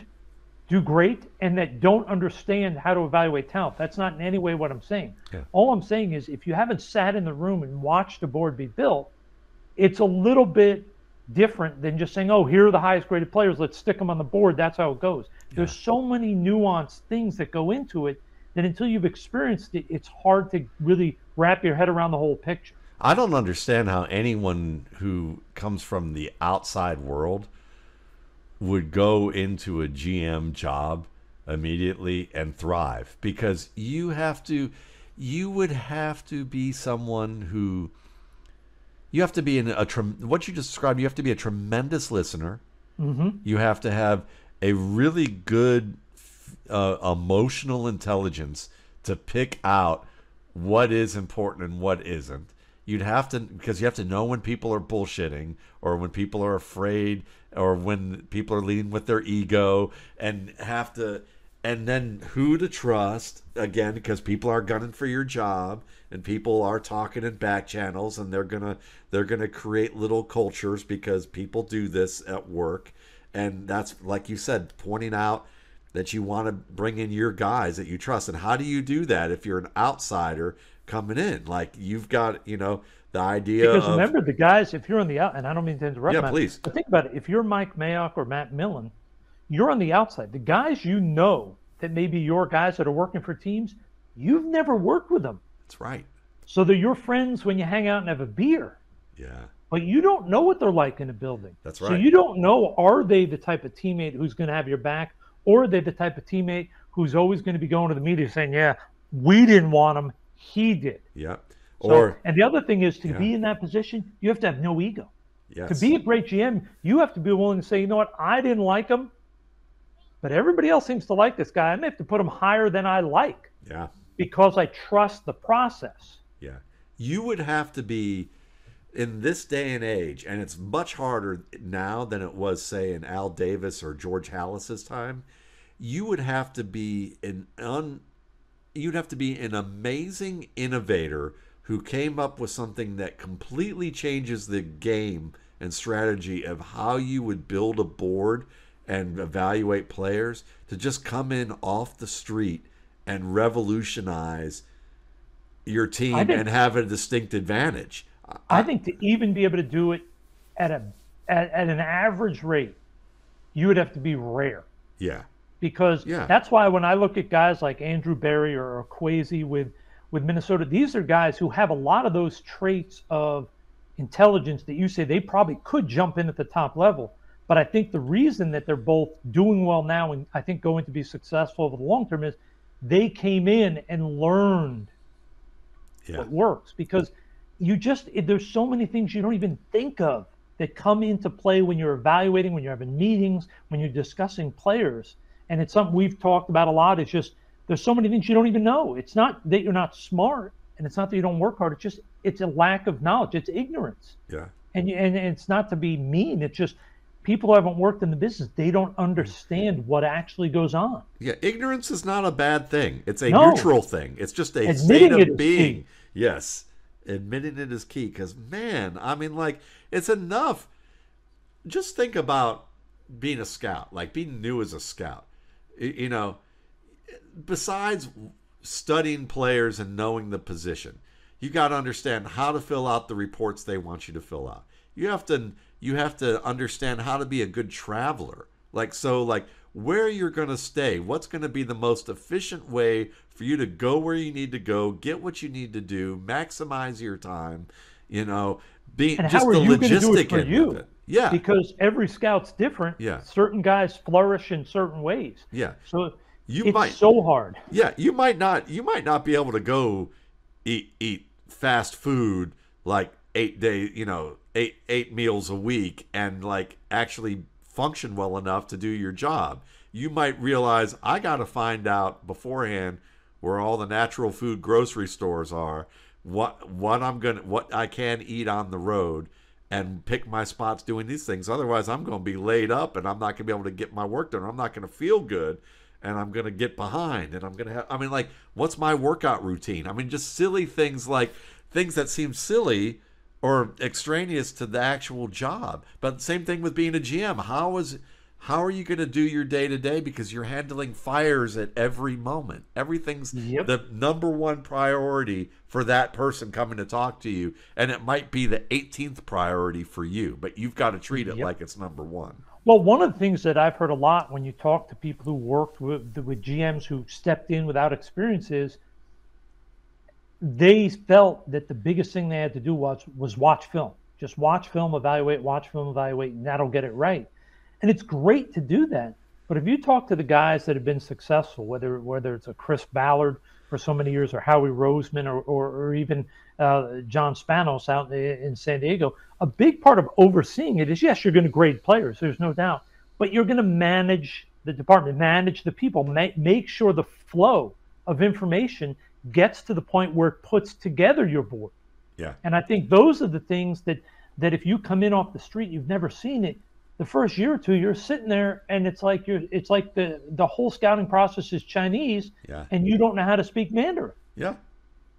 do great and that don't understand how to evaluate talent. That's not in any way what I'm saying. Yeah. All I'm saying is, if you haven't sat in the room and watched a board be built, it's a little bit different than just saying, oh, here are the highest graded players, let's stick them on the board, that's how it goes. Yeah. There's so many nuanced things that go into it that until you've experienced it, it's hard to really wrap your head around the whole picture. I don't understand how anyone who comes from the outside world would go into a GM job immediately and thrive, because you would have to be someone who, you have to be what you just described, you have to be a tremendous listener. Mm-hmm. You have to have a really good emotional intelligence to pick out what is important and what isn't. You'd have to, because you have to know when people are bullshitting, or when people are afraid, or when people are leading with their ego, and then who to trust, again, because people are gunning for your job, and people are talking in back channels, and they're gonna create little cultures, because people do this at work. And that's, like you said, pointing out that you want to bring in your guys that you trust. And how do you do that if you're an outsider coming in? Like, you've got, the idea, because remember, the guys, if you're on the out, and I don't mean to interrupt, yeah, Matt, please, but think about it, if you're Mike Mayock or Matt Millen, you're on the outside. The guys that maybe your guys that are working for teams, you've never worked with them. That's right. So they're your friends when you hang out and have a beer. Yeah. But you don't know what they're like in a building. That's right. So you don't know, are they the type of teammate who's going to have your back, or are they the type of teammate who's always going to be going to the media saying, yeah, we didn't want him, he did. Yeah. And the other thing is, to be in that position, you have to have no ego. Yes. To be a great GM, you have to be willing to say, you know what, I didn't like him, but everybody else seems to like this guy. I may have to put him higher than I like. Yeah. Because I trust the process. Yeah. You would have to be, in this day and age, and it's much harder now than it was, say, in Al Davis or George Hallis's time, you would have to be you'd have to be an amazing innovator who came up with something that completely changes the game and strategy of how you would build a board and evaluate players, to just come in off the street and revolutionize your team and have a distinct advantage. I think to even be able to do it at an average rate, you would have to be rare. Yeah. Because that's why when I look at guys like Andrew Berry or Kwesi with Minnesota, these are guys who have a lot of those traits of intelligence that you say they probably could jump in at the top level. But I think the reason that they're both doing well now, and I think going to be successful over the long term, is they came in and learned what works, because you just, there's so many things you don't even think of that come into play when you're evaluating, when you're having meetings, when you're discussing players. And it's something we've talked about a lot. It's just, there's so many things you don't even know. It's not that you're not smart, and it's not that you don't work hard. It's just, it's a lack of knowledge. It's ignorance. Yeah. And it's not to be mean. It's just people who haven't worked in the business, they don't understand what actually goes on. Yeah, ignorance is not a bad thing. It's a neutral thing. It's just a state of being. Yes. Admitting it is key, because, man, I mean, like, it's enough. Just think about being a scout, like being new as a scout. You know, besides studying players and knowing the position, you got to understand how to fill out the reports they want you to fill out. You have to understand how to be a good traveler. Like, so, like, where you're going to stay, what's going to be the most efficient way for you to go where you need to go, get what you need to do, maximize your time, you know, just the logistic end of it. Yeah. Because every scout's different. Yeah. Certain guys flourish in certain ways. Yeah. So it's so hard. Yeah. You might not be able to go eat fast food, like 8 days, you know, eight meals a week, and like actually function well enough to do your job. You might realize, I got to find out beforehand where all the natural food grocery stores are, what I can eat on the road, and pick my spots doing these things. Otherwise, I'm going to be laid up, and I'm not going to be able to get my work done. I'm not going to feel good, and I'm going to get behind, and I'm going to have, I mean, like, what's my workout routine? I mean, just silly things, like things that seem silly or extraneous to the actual job. But same thing with being a GM. How are you going to do your day-to-day? Because you're handling fires at every moment. Everything's the number one priority for that person coming to talk to you. And it might be the 18th priority for you, but you've got to treat it like it's number one. Well, one of the things that I've heard a lot when you talk to people who worked with GMs who stepped in without experience is, they felt that the biggest thing they had to do was watch film. Just watch film, evaluate, and that'll get it right. And it's great to do that. But if you talk to the guys that have been successful, whether it's a Chris Ballard for so many years, or Howie Roseman, or even John Spanos out in San Diego, a big part of overseeing it is, yes, you're going to grade players, there's no doubt, but you're going to manage the department, manage the people, make sure the flow of information gets to the point where it puts together your board. Yeah. And I think those are the things that if you come in off the street, you've never seen it, the first year or two, you're sitting there and it's like the whole scouting process is Chinese, and you don't know how to speak Mandarin. Yeah.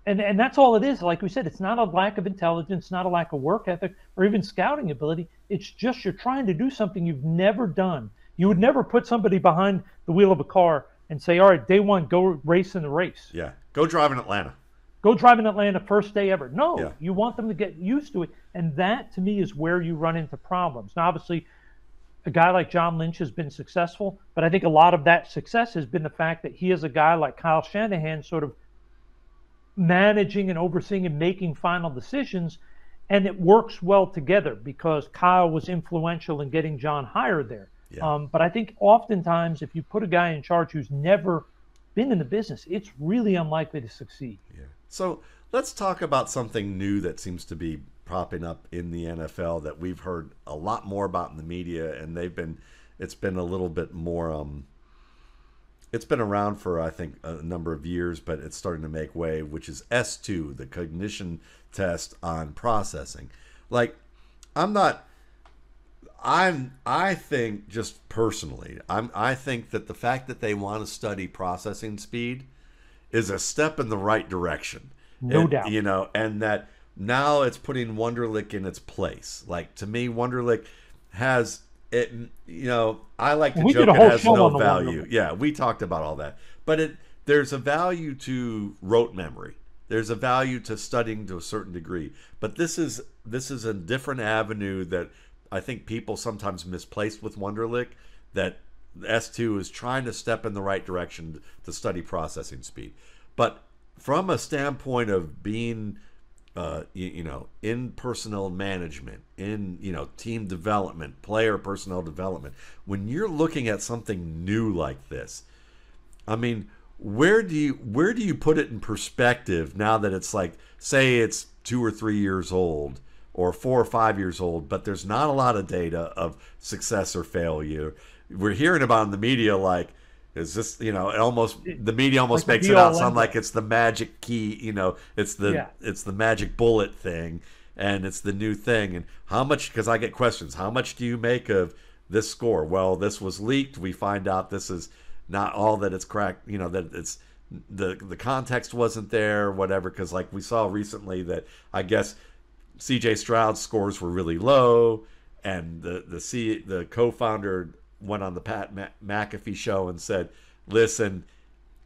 And that's all it is. Like we said, it's not a lack of intelligence, not a lack of work ethic or even scouting ability. It's just you're trying to do something you've never done. You would never put somebody behind the wheel of a car and say, all right, day one, go race in the race. Yeah. Go drive in Atlanta. Go drive in Atlanta first day ever. No, you want them to get used to it. And that, to me, is where you run into problems. Now, obviously, a guy like John Lynch has been successful, but I think a lot of that success has been the fact that he is a guy like Kyle Shanahan sort of managing and overseeing and making final decisions, and it works well together because Kyle was influential in getting John higher there. Yeah. But I think oftentimes if you put a guy in charge who's never been in the business, it's really unlikely to succeed. Yeah. So let's talk about something new that seems to be popping up in the NFL that we've heard a lot more about in the media, and it's been a little bit more, it's been around for, I think, a number of years, but it's starting to make way, which is S2, the cognition test on processing. Like, I think, just personally, I think that the fact that they want to study processing speed is a step in the right direction. No doubt. You know, and that now it's putting Wonderlic in its place. Like, to me, Wonderlic has it. You know, I like to joke it has no value. Yeah, we talked about all that, but there's a value to rote memory. There's a value to studying to a certain degree. But this is a different avenue that I think people sometimes misplaced with Wonderlic, that S2 is trying to step in the right direction to study processing speed. But from a standpoint of being, you know, in personnel management, in, you know, team development, player personnel development, when you're looking at something new like this, I mean, Where do you put it in perspective now that it's like, say it's 2 or 3 years old or 4 or 5 years old, but there's not a lot of data of success or failure? We're hearing about in the media, like, is this, you know, the media almost makes it out sound like it's the magic key, you know, it's the magic bullet thing, and it's the new thing. And how much, because I get questions, how much do you make of this score? Well, this was leaked. We find out this is not all that it's cracked, you know, that it's the context wasn't there, whatever. Because like we saw recently that I guess C.J. Stroud's scores were really low, and the co-founder went on the Pat McAfee show and said, listen,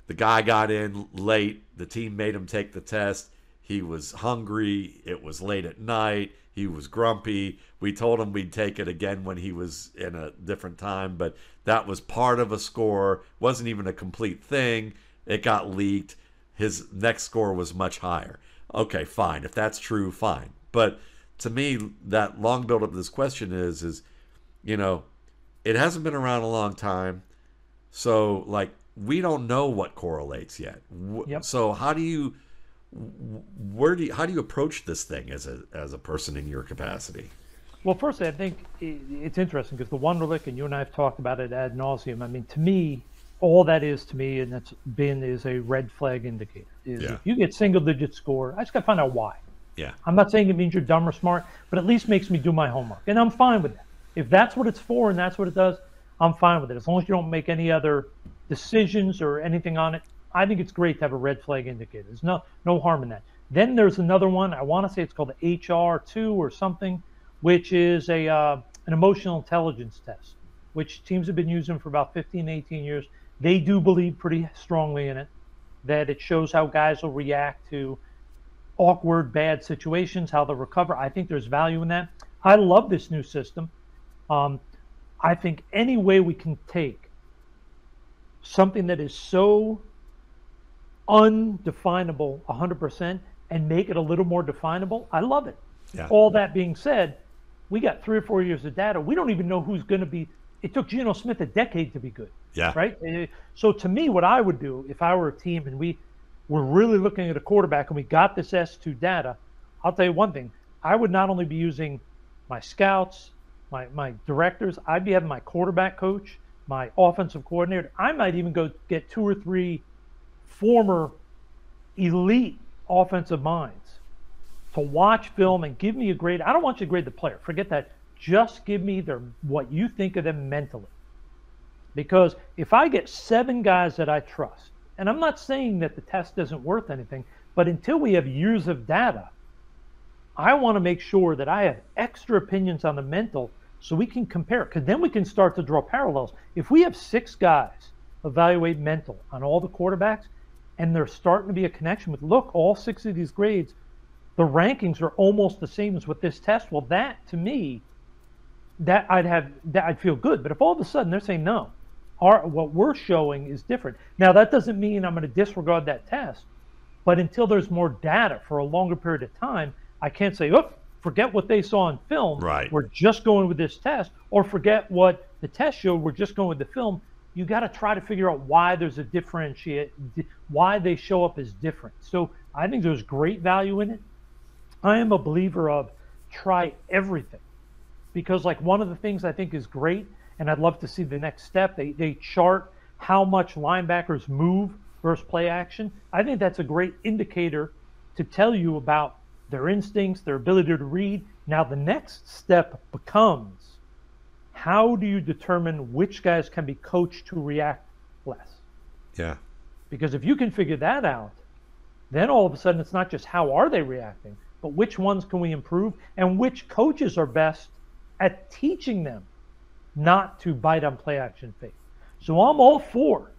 the guy got in late. The team made him take the test. He was hungry. It was late at night. He was grumpy. We told him we'd take it again when he was in a different time, but that was part of a score. Wasn't even a complete thing. It got leaked. His next score was much higher. Okay, fine. If that's true, fine. But to me, that long build up of this question is, you know, it hasn't been around a long time, so like we don't know what correlates yet. Yep. So how do you approach this thing as a person in your capacity? Well, firstly, I think it's interesting because the Wonderlic, and you and I have talked about it ad nauseum. I mean, to me, all that is to me, and it's been, is a red flag indicator. If you get single digit score, I just got to find out why. Yeah. I'm not saying it means you're dumb or smart, but at least makes me do my homework, and I'm fine with that. If that's what it's for and that's what it does, I'm fine with it. As long as you don't make any other decisions or anything on it, I think it's great to have a red flag indicator. There's no harm in that. Then there's another one. I want to say it's called the HR2 or something, which is an emotional intelligence test, which teams have been using for about 15, 18 years. They do believe pretty strongly in it, that it shows how guys will react to awkward, bad situations, how they'll recover. I think there's value in that. I love this new system. I think any way we can take something that is so undefinable 100% and make it a little more definable, I love it. Yeah. All that being said, we got 3 or 4 years of data. We don't even know who's going to be. It took Geno Smith a decade to be good. Yeah. Right? So to me, what I would do if I were a team and we were really looking at a quarterback and we got this S2 data, I'll tell you one thing. I would not only be using my scouts, my directors, I'd be having my quarterback coach, my offensive coordinator. I might even go get 2 or 3 former elite offensive minds to watch film and give me a grade. I don't want you to grade the player. Forget that. Just give me what you think of them mentally. Because if I get 7 guys that I trust, and I'm not saying that the test isn't worth anything, but until we have years of data, I want to make sure that I have extra opinions on the mental so we can compare, because then we can start to draw parallels. If we have 6 guys evaluate mental on all the quarterbacks, and there's starting to be a connection with, look, all 6 of these grades, the rankings are almost the same as with this test. Well, that to me, I'd feel good. But if all of a sudden they're saying no, what we're showing is different. Now that doesn't mean I'm going to disregard that test, but until there's more data for a longer period of time, I can't say, oh, forget what they saw in film. Right. We're just going with this test, or forget what the test showed. We're just going with the film. You got to try to figure out why there's a differentiate, why they show up as different. So I think there's great value in it. I am a believer of try everything, because like one of the things I think is great, and I'd love to see the next step, they chart how much linebackers move versus play action. I think that's a great indicator to tell you about their instincts, their ability to read. Now the next step becomes, how do you determine which guys can be coached to react less? Yeah. Because if you can figure that out, then all of a sudden it's not just how are they reacting, but which ones can we improve and which coaches are best at teaching them not to bite on play action fake. So I'm all for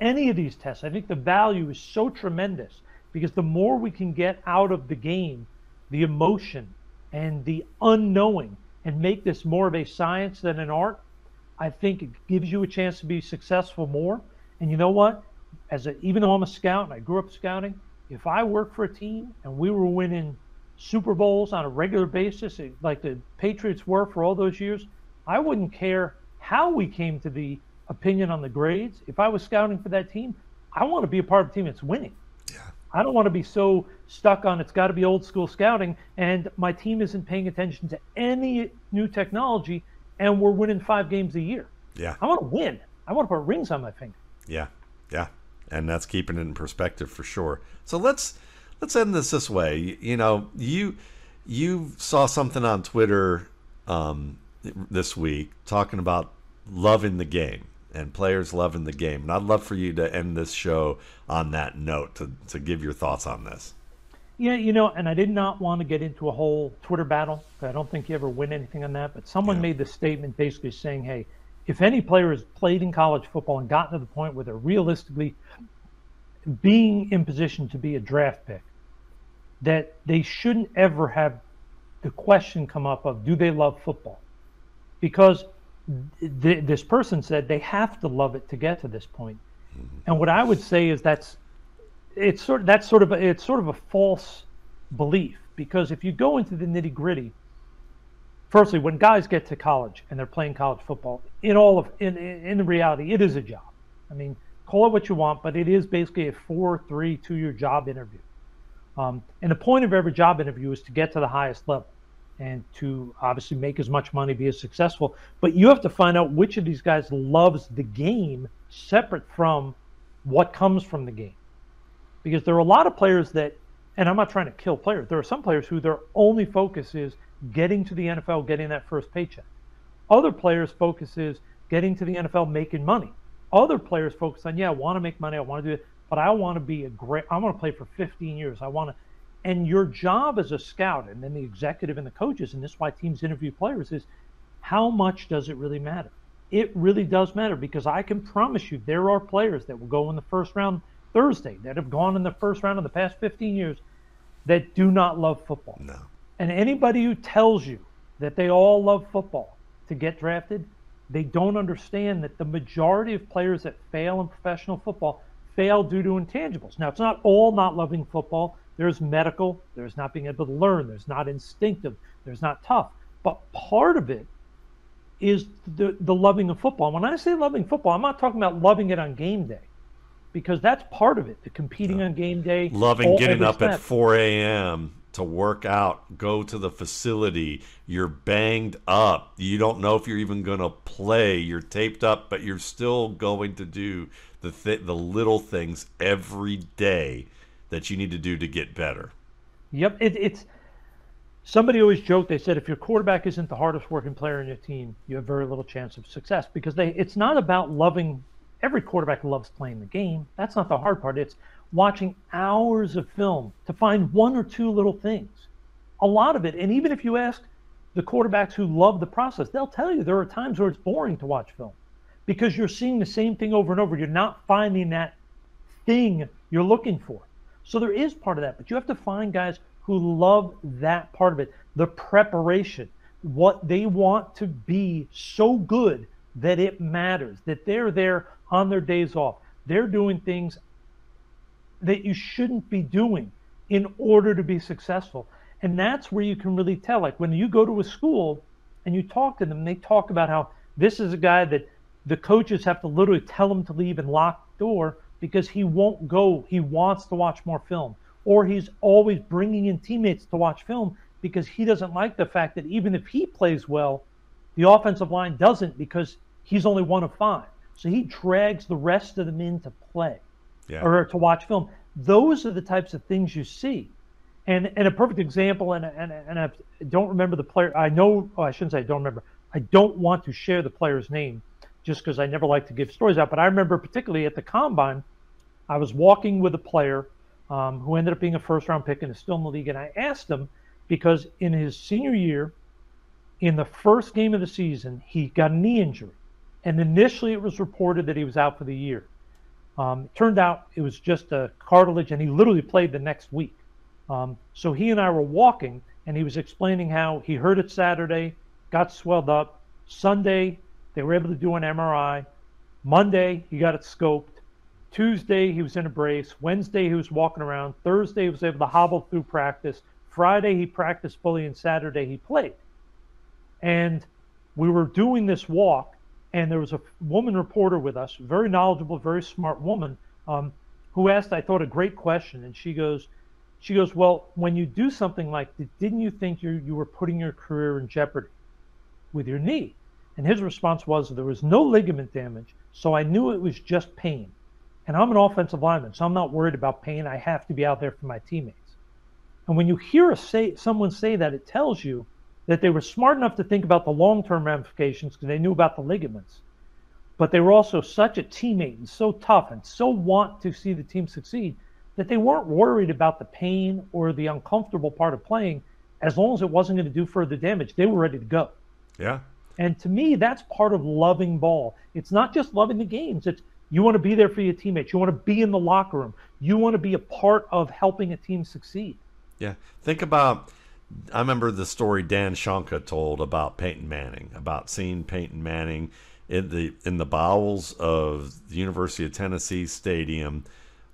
any of these tests. I think the value is so tremendous, because the more we can get out of the game, the emotion and the unknowing, and make this more of a science than an art, I think it gives you a chance to be successful more. And you know what? Even though I'm a scout and I grew up scouting, if I worked for a team and we were winning Super Bowls on a regular basis, like the Patriots were for all those years, I wouldn't care how we came to the opinion on the grades. If I was scouting for that team, I want to be a part of a team that's winning. Yeah. I don't want to be so stuck on it's got to be old school scouting and my team isn't paying attention to any new technology and we're winning 5 games a year. Yeah. I want to win. I want to put rings on my finger. Yeah. Yeah. And that's keeping it in perspective for sure. So let's end this way. You know, you saw something on Twitter this week talking about loving the game and players loving the game. And I'd love for you to end this show on that note, to give your thoughts on this. Yeah, you know, and I did not want to get into a whole Twitter battle. I don't think you ever win anything on that. But someone made this statement basically saying, hey, if any player has played in college football and gotten to the point where they're realistically being in position to be a draft pick, that they shouldn't ever have the question come up of, do they love football? Because this person said they have to love it to get to this point. And what I would say is that's sort of a false belief, because if you go into the nitty gritty, firstly, when guys get to college and they're playing college football, in reality, it is a job. I mean, call it what you want, but it is basically a 4-3-2-year job interview. And the point of every job interview is to get to the highest level and to obviously make as much money, be as successful. But you have to find out which of these guys loves the game separate from what comes from the game. Because there are a lot of players that, and I'm not trying to kill players, there are some players who their only focus is getting to the NFL, getting that first paycheck. Other players' focus is getting to the NFL, making money. Other players focus on, yeah, I want to make money, I want to do it, but I want to be I want to play for 15 years. And your job as a scout, and then the executive and the coaches, and this is why teams interview players, is how much does it really matter? It really does matter, because I can promise you there are players that will go in the first round Thursday, that have gone in the first round in the past 15 years, that do not love football. No. And anybody who tells you that they all love football to get drafted, they don't understand that the majority of players that fail in professional football fail due to intangibles. Now, it's not all not loving football. There's medical, there's not being able to learn, there's not instinctive, there's not tough. But part of it is the loving of football. And when I say loving football, I'm not talking about loving it on game day, because that's part of it, the competing on game day. Loving getting up at 4 a.m. to work out, go to the facility, you're banged up, you don't know if you're even going to play, you're taped up, but you're still going to do the little things every day that you need to do to get better. Yep. It's somebody always joked, they said, if your quarterback isn't the hardest working player on your team, you have very little chance of success, because it's not about loving. Every quarterback loves playing the game. That's not the hard part. It's watching hours of film to find 1 or 2 little things. A lot of it, and even if you ask the quarterbacks who love the process, they'll tell you there are times where it's boring to watch film because you're seeing the same thing over and over. You're not finding that thing you're looking for. So there is part of that, but you have to find guys who love that part of it, the preparation, what they want to be so good that it matters, that they're there on their days off. They're doing things that you shouldn't be doing in order to be successful. And that's where you can really tell. Like when you go to a school and you talk to them, they talk about how this is a guy that the coaches have to literally tell him to leave and lock the door because he won't go. He wants to watch more film, or he's always bringing in teammates to watch film because he doesn't like the fact that even if he plays well, the offensive line doesn't, because he's only 1 of 5. So he drags the rest of them in to play or to watch film. Those are the types of things you see. And a perfect example, and I don't remember the player. I shouldn't say I don't remember. I don't want to share the player's name, just because I never like to give stories out. But I remember particularly at the Combine, I was walking with a player who ended up being a first-round pick and is still in the league. And I asked him, because in his senior year, in the first game of the season, he got a knee injury. And initially it was reported that he was out for the year. It turned out it was just a cartilage, and he literally played the next week. So he and I were walking, and he was explaining how he hurt it Saturday, got swelled up. Sunday, they were able to do an MRI. Monday, he got it scoped. Tuesday, he was in a brace. Wednesday, he was walking around. Thursday, he was able to hobble through practice. Friday, he practiced fully, and Saturday, he played. And we were doing this walk, and there was a woman reporter with us, very knowledgeable, very smart woman, who asked, I thought, a great question. And she goes, well, when you do something like that, didn't you think you were putting your career in jeopardy with your knee? And his response was, there was no ligament damage, so I knew it was just pain. And I'm an offensive lineman, so I'm not worried about pain. I have to be out there for my teammates. And when you hear someone say that, it tells you that they were smart enough to think about the long-term ramifications because they knew about the ligaments. But they were also such a teammate and so tough and so want to see the team succeed that they weren't worried about the pain or the uncomfortable part of playing. As long as it wasn't going to do further damage, they were ready to go. Yeah. And to me, that's part of loving ball. It's not just loving the games. It's you want to be there for your teammates. You want to be in the locker room. You want to be a part of helping a team succeed. Yeah. Think about, I remember the story Dan Shanka told about Peyton Manning, about seeing Peyton Manning in the bowels of the University of Tennessee Stadium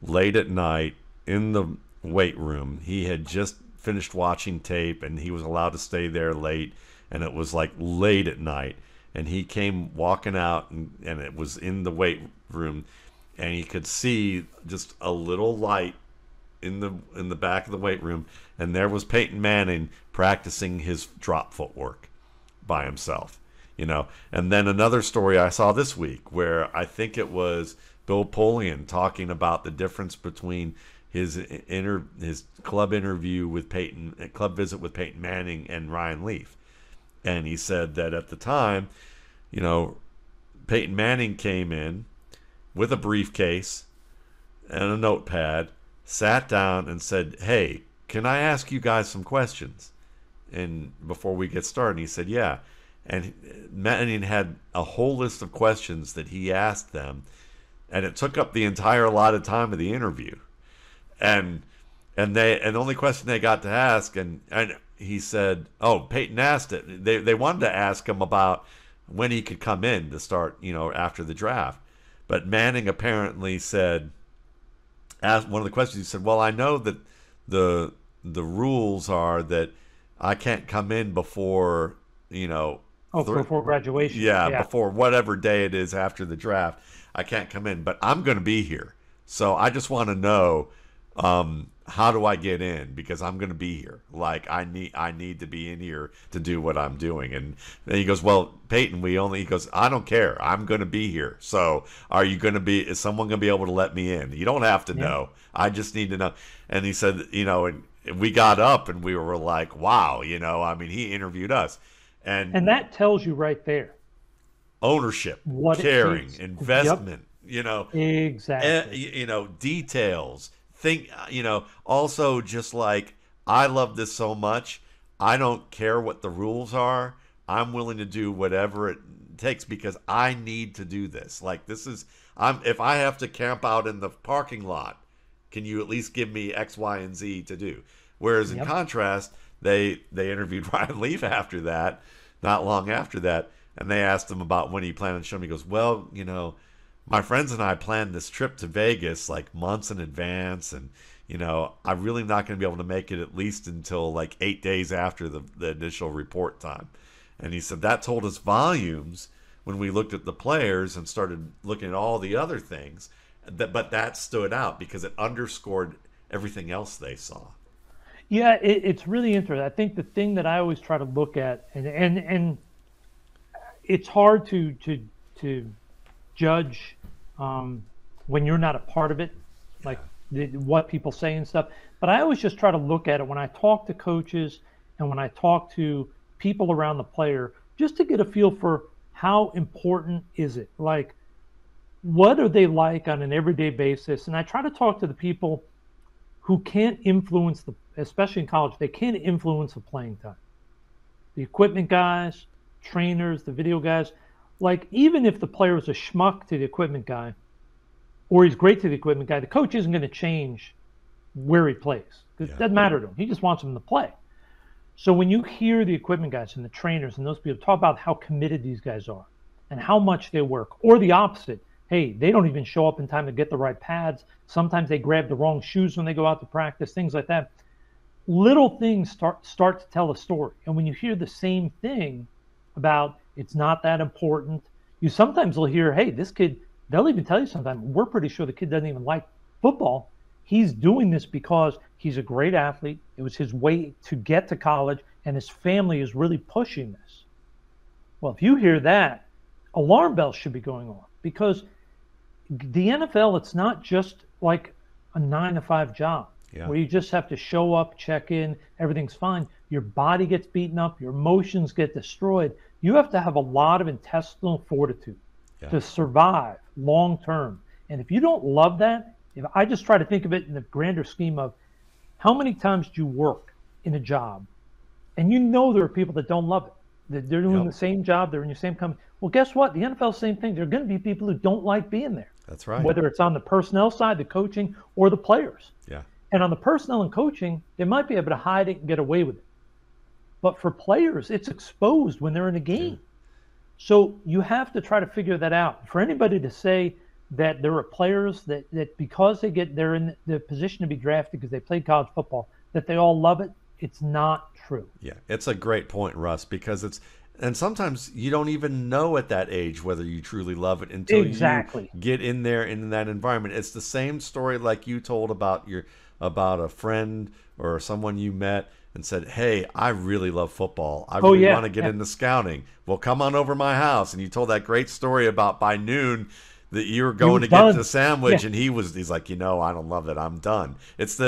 late at night in the weight room. He had just finished watching tape, and he was allowed to stay there late, and it was like late at night. And he came walking out, and it was in the weight room, and he could see just a little light in the back of the weight room, and there was Peyton Manning practicing his drop footwork by himself, you know. And then another story I saw this week where I think it was Bill Polian talking about the difference between his club interview with Peyton, club visit with Peyton Manning and Ryan Leaf, and he said that at the time, you know, Peyton Manning came in with a briefcase and a notepad, sat down and said, hey, can I ask you guys some questions? And before we get started, he said, yeah. And Manning had a whole list of questions that he asked them, and it took up the entire allotted time of the interview. And the only question they got to ask, and he said, oh, Peyton asked it. They wanted to ask him about when he could come in to start, you know, after the draft. But Manning apparently said, asked one of the questions, he said, well, I know that the rules are that I can't come in before, you know, before graduation. Yeah, before whatever day it is after the draft, I can't come in, but I'm going to be here. So I just want to know how do I get in, because I'm going to be here. Like I need to be in here to do what I'm doing. And then he goes, well, Peyton, he goes, I don't care. I'm going to be here. So is someone going to be able to let me in? You don't have to know. I just need to know. And he said, you know, and we got up and we were like, wow, you know, I mean, he interviewed us. And that tells you right there. Ownership, what caring, investment, yep. You know, exactly, you know, details. Think, you know, also just like, I love this so much, I don't care what the rules are. I'm willing to do whatever it takes because I need to do this. Like if I have to camp out in the parking lot, can you at least give me X, Y, and Z to do? Whereas in contrast, they interviewed Ryan Leaf after that, not long after that, and they asked him about when he planned on showing. He goes, well, you know, my friends and I planned this trip to Vegas like months in advance, and you know, I'm really not going to be able to make it at least until like 8 days after the initial report time. And he said that told us volumes when we looked at the players and started looking at all the other things, but that stood out because it underscored everything else they saw. Yeah, it's really interesting. I think the thing that I always try to look at, and it's hard to judge when you're not a part of it, like what people say and stuff. But I always just try to look at it when I talk to coaches and when I talk to people around the player, just to get a feel for how important is it. Like, what are they like on an everyday basis? And I try to talk to the people who can't influence especially in college, they can't influence the playing time. The equipment guys, trainers, the video guys. Like, even if the player is a schmuck to the equipment guy, or he's great to the equipment guy, the coach isn't going to change where he plays. It doesn't matter to him. He just wants him to play. So when you hear the equipment guys and the trainers and those people talk about how committed these guys are and how much they work, or the opposite, hey, they don't even show up in time to get the right pads. Sometimes they grab the wrong shoes when they go out to practice, things like that. Little things start to tell a story. And when you hear the same thing about it's not that important, you sometimes will hear, hey, this kid, they'll even tell you sometimes, we're pretty sure the kid doesn't even like football, he's doing this because he's a great athlete. It was his way to get to college, and his family is really pushing this. Well, if you hear that, alarm bells should be going on, because the NFL, it's not just like a 9-to-5 job where you just have to show up, check in, everything's fine. Your body gets beaten up, your emotions get destroyed. You have to have a lot of intestinal fortitude to survive long term. And if you don't love that, if I just try to think of it in the grander scheme of how many times do you work in a job, and you know there are people that don't love it. They're doing the same job, they're in your same company. Well, guess what? The NFL, same thing. There are going to be people who don't like being there. That's right. Whether it's on the personnel side, the coaching, or the players. Yeah. And on the personnel and coaching, they might be able to hide it and get away with it. But for players, it's exposed when they're in a game. So you have to try to figure that out. For anybody to say that there are players that because they're in the position to be drafted because they played college football, that they all love it, it's not true. Yeah, it's a great point, Russ, because and sometimes you don't even know at that age whether you truly love it until you get in there in that environment. It's the same story like you told about a friend or someone you met and said, "Hey, I really love football. I really want to get into scouting. Well, come on over to my house." And you told that great story about by noon that you were going to get the sandwich, and he's like, "I don't love it. I'm done." It's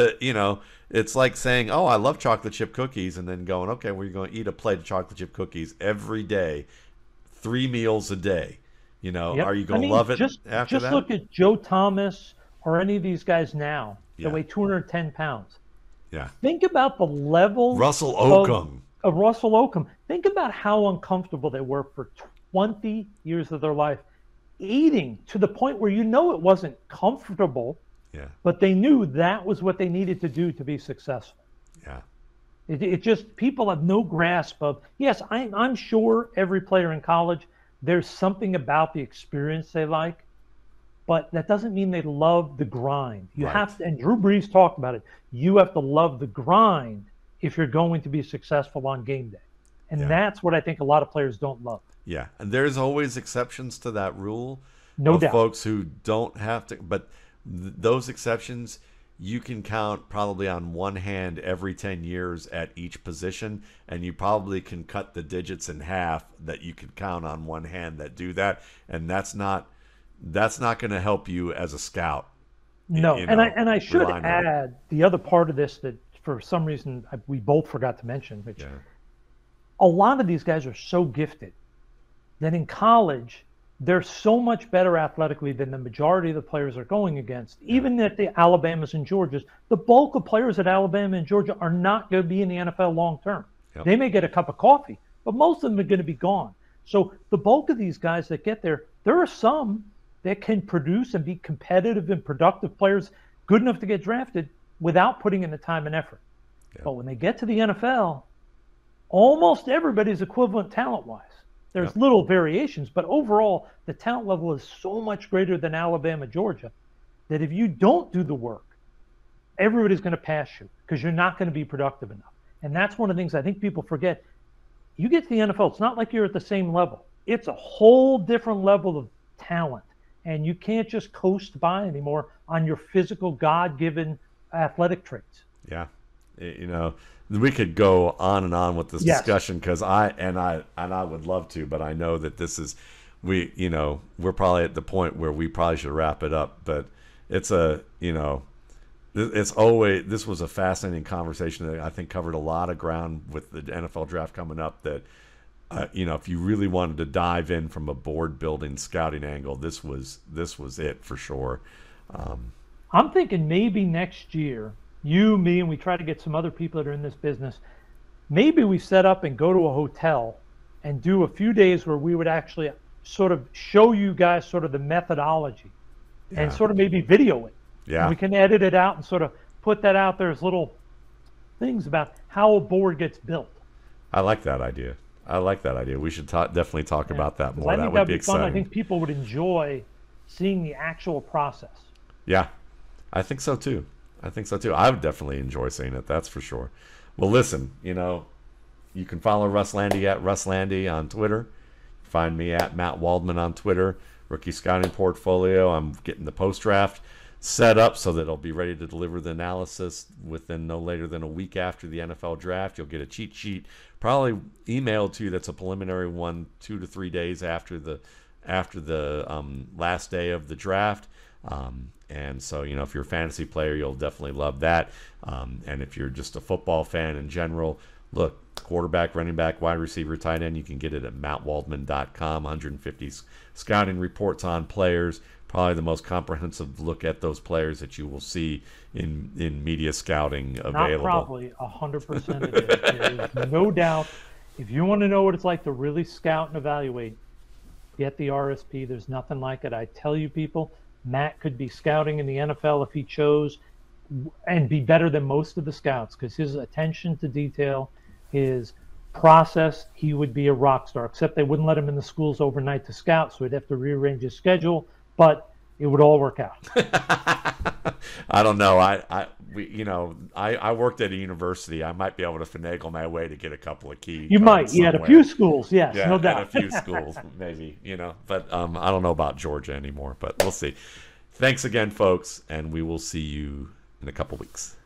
it's like saying, "Oh, I love chocolate chip cookies," and then going, "Okay, well, you're going to eat a plate of chocolate chip cookies every day, 3 meals a day. Are you going to love it after that?" Just look at Joe Thomas or any of these guys now that weigh 210 pounds. Yeah. Think about the level Russell Okung. Of Russell Okung. Think about how uncomfortable they were for 20 years of their life, eating to the point where it wasn't comfortable, but they knew that was what they needed to do to be successful. Yeah. It just, people have no grasp of, I'm sure every player in college, there's something about the experience they like, but that doesn't mean they love the grind. You have to, and Drew Brees talked about it, you have to love the grind if you're going to be successful on game day. And that's what I think a lot of players don't love. Yeah, and there's always exceptions to that rule. No doubt. Folks who don't have to, but those exceptions you can count probably on one hand every 10 years at each position, and you probably can cut the digits in half that you could count on one hand that do that, and that's not going to help you as a scout. No, and I should add the other part of this that for some reason we both forgot to mention, which a lot of these guys are so gifted that in college, they're so much better athletically than the majority of the players are going against. Even at the Alabamas and Georgias, the bulk of players at Alabama and Georgia are not going to be in the NFL long term. Yep. They may get a cup of coffee, but most of them are going to be gone. So the bulk of these guys that get there are some that can produce and be competitive and productive players good enough to get drafted without putting in the time and effort. Yep. But when they get to the NFL, almost everybody's equivalent talent-wise. There's little variations, but overall, the talent level is so much greater than Alabama, Georgia, that if you don't do the work, everybody's going to pass you because you're not going to be productive enough. And that's one of the things I think people forget. You get to the NFL, it's not like you're at the same level. It's a whole different level of talent, and you can't just coast by anymore on your physical, God-given athletic traits. Yeah. We could go on and on with this discussion because I would love to, but I know that this is we're probably at the point where we probably should wrap it up. But this was a fascinating conversation that I think covered a lot of ground with the NFL draft coming up. That if you really wanted to dive in from a board building scouting angle, this was it for sure. I'm thinking maybe next year, you, me, and we try to get some other people that are in this business. Maybe we set up and go to a hotel and do a few days where we would actually sort of show you guys sort of the methodology and sort of maybe video it. Yeah. And we can edit it out and sort of put that out there as little things about how a board gets built. I like that idea. We should definitely talk about that more. That would be exciting. Fun. I think people would enjoy seeing the actual process. Yeah, I think so too. I would definitely enjoy seeing it. That's for sure. Well, listen, you can follow Russ Landy at Russ Landy on Twitter. Find me at Matt Waldman on Twitter. Rookie Scouting Portfolio. I'm getting the post draft set up so that it'll be ready to deliver the analysis within no later than a week after the NFL draft. You'll get a cheat sheet probably emailed to you. That's a preliminary one, 2 to 3 days after the last day of the draft. And so, you know, if you're a fantasy player, you'll definitely love that. And if you're just a football fan in general, look, quarterback, running back, wide receiver, tight end, you can get it at mattwaldman.com. 150 scouting reports on players, probably the most comprehensive look at those players that you will see in media scouting available. Not probably, 100% of it. There is no doubt. If you want to know what it's like to really scout and evaluate, get the RSP. There's nothing like it. I tell you, people, Matt could be scouting in the NFL if he chose and be better than most of the scouts, because his attention to detail, his process, he would be a rock star, except they wouldn't let him in the schools overnight to scout, so he'd have to rearrange his schedule, but it would all work out. I don't know. I worked at a university. I might be able to finagle my way to get a couple of keys. You might. Yeah, at a few schools. Yes, yeah, no doubt. At a few schools, maybe, you know. But I don't know about Georgia anymore, but we'll see. Thanks again, folks, and we will see you in a couple weeks.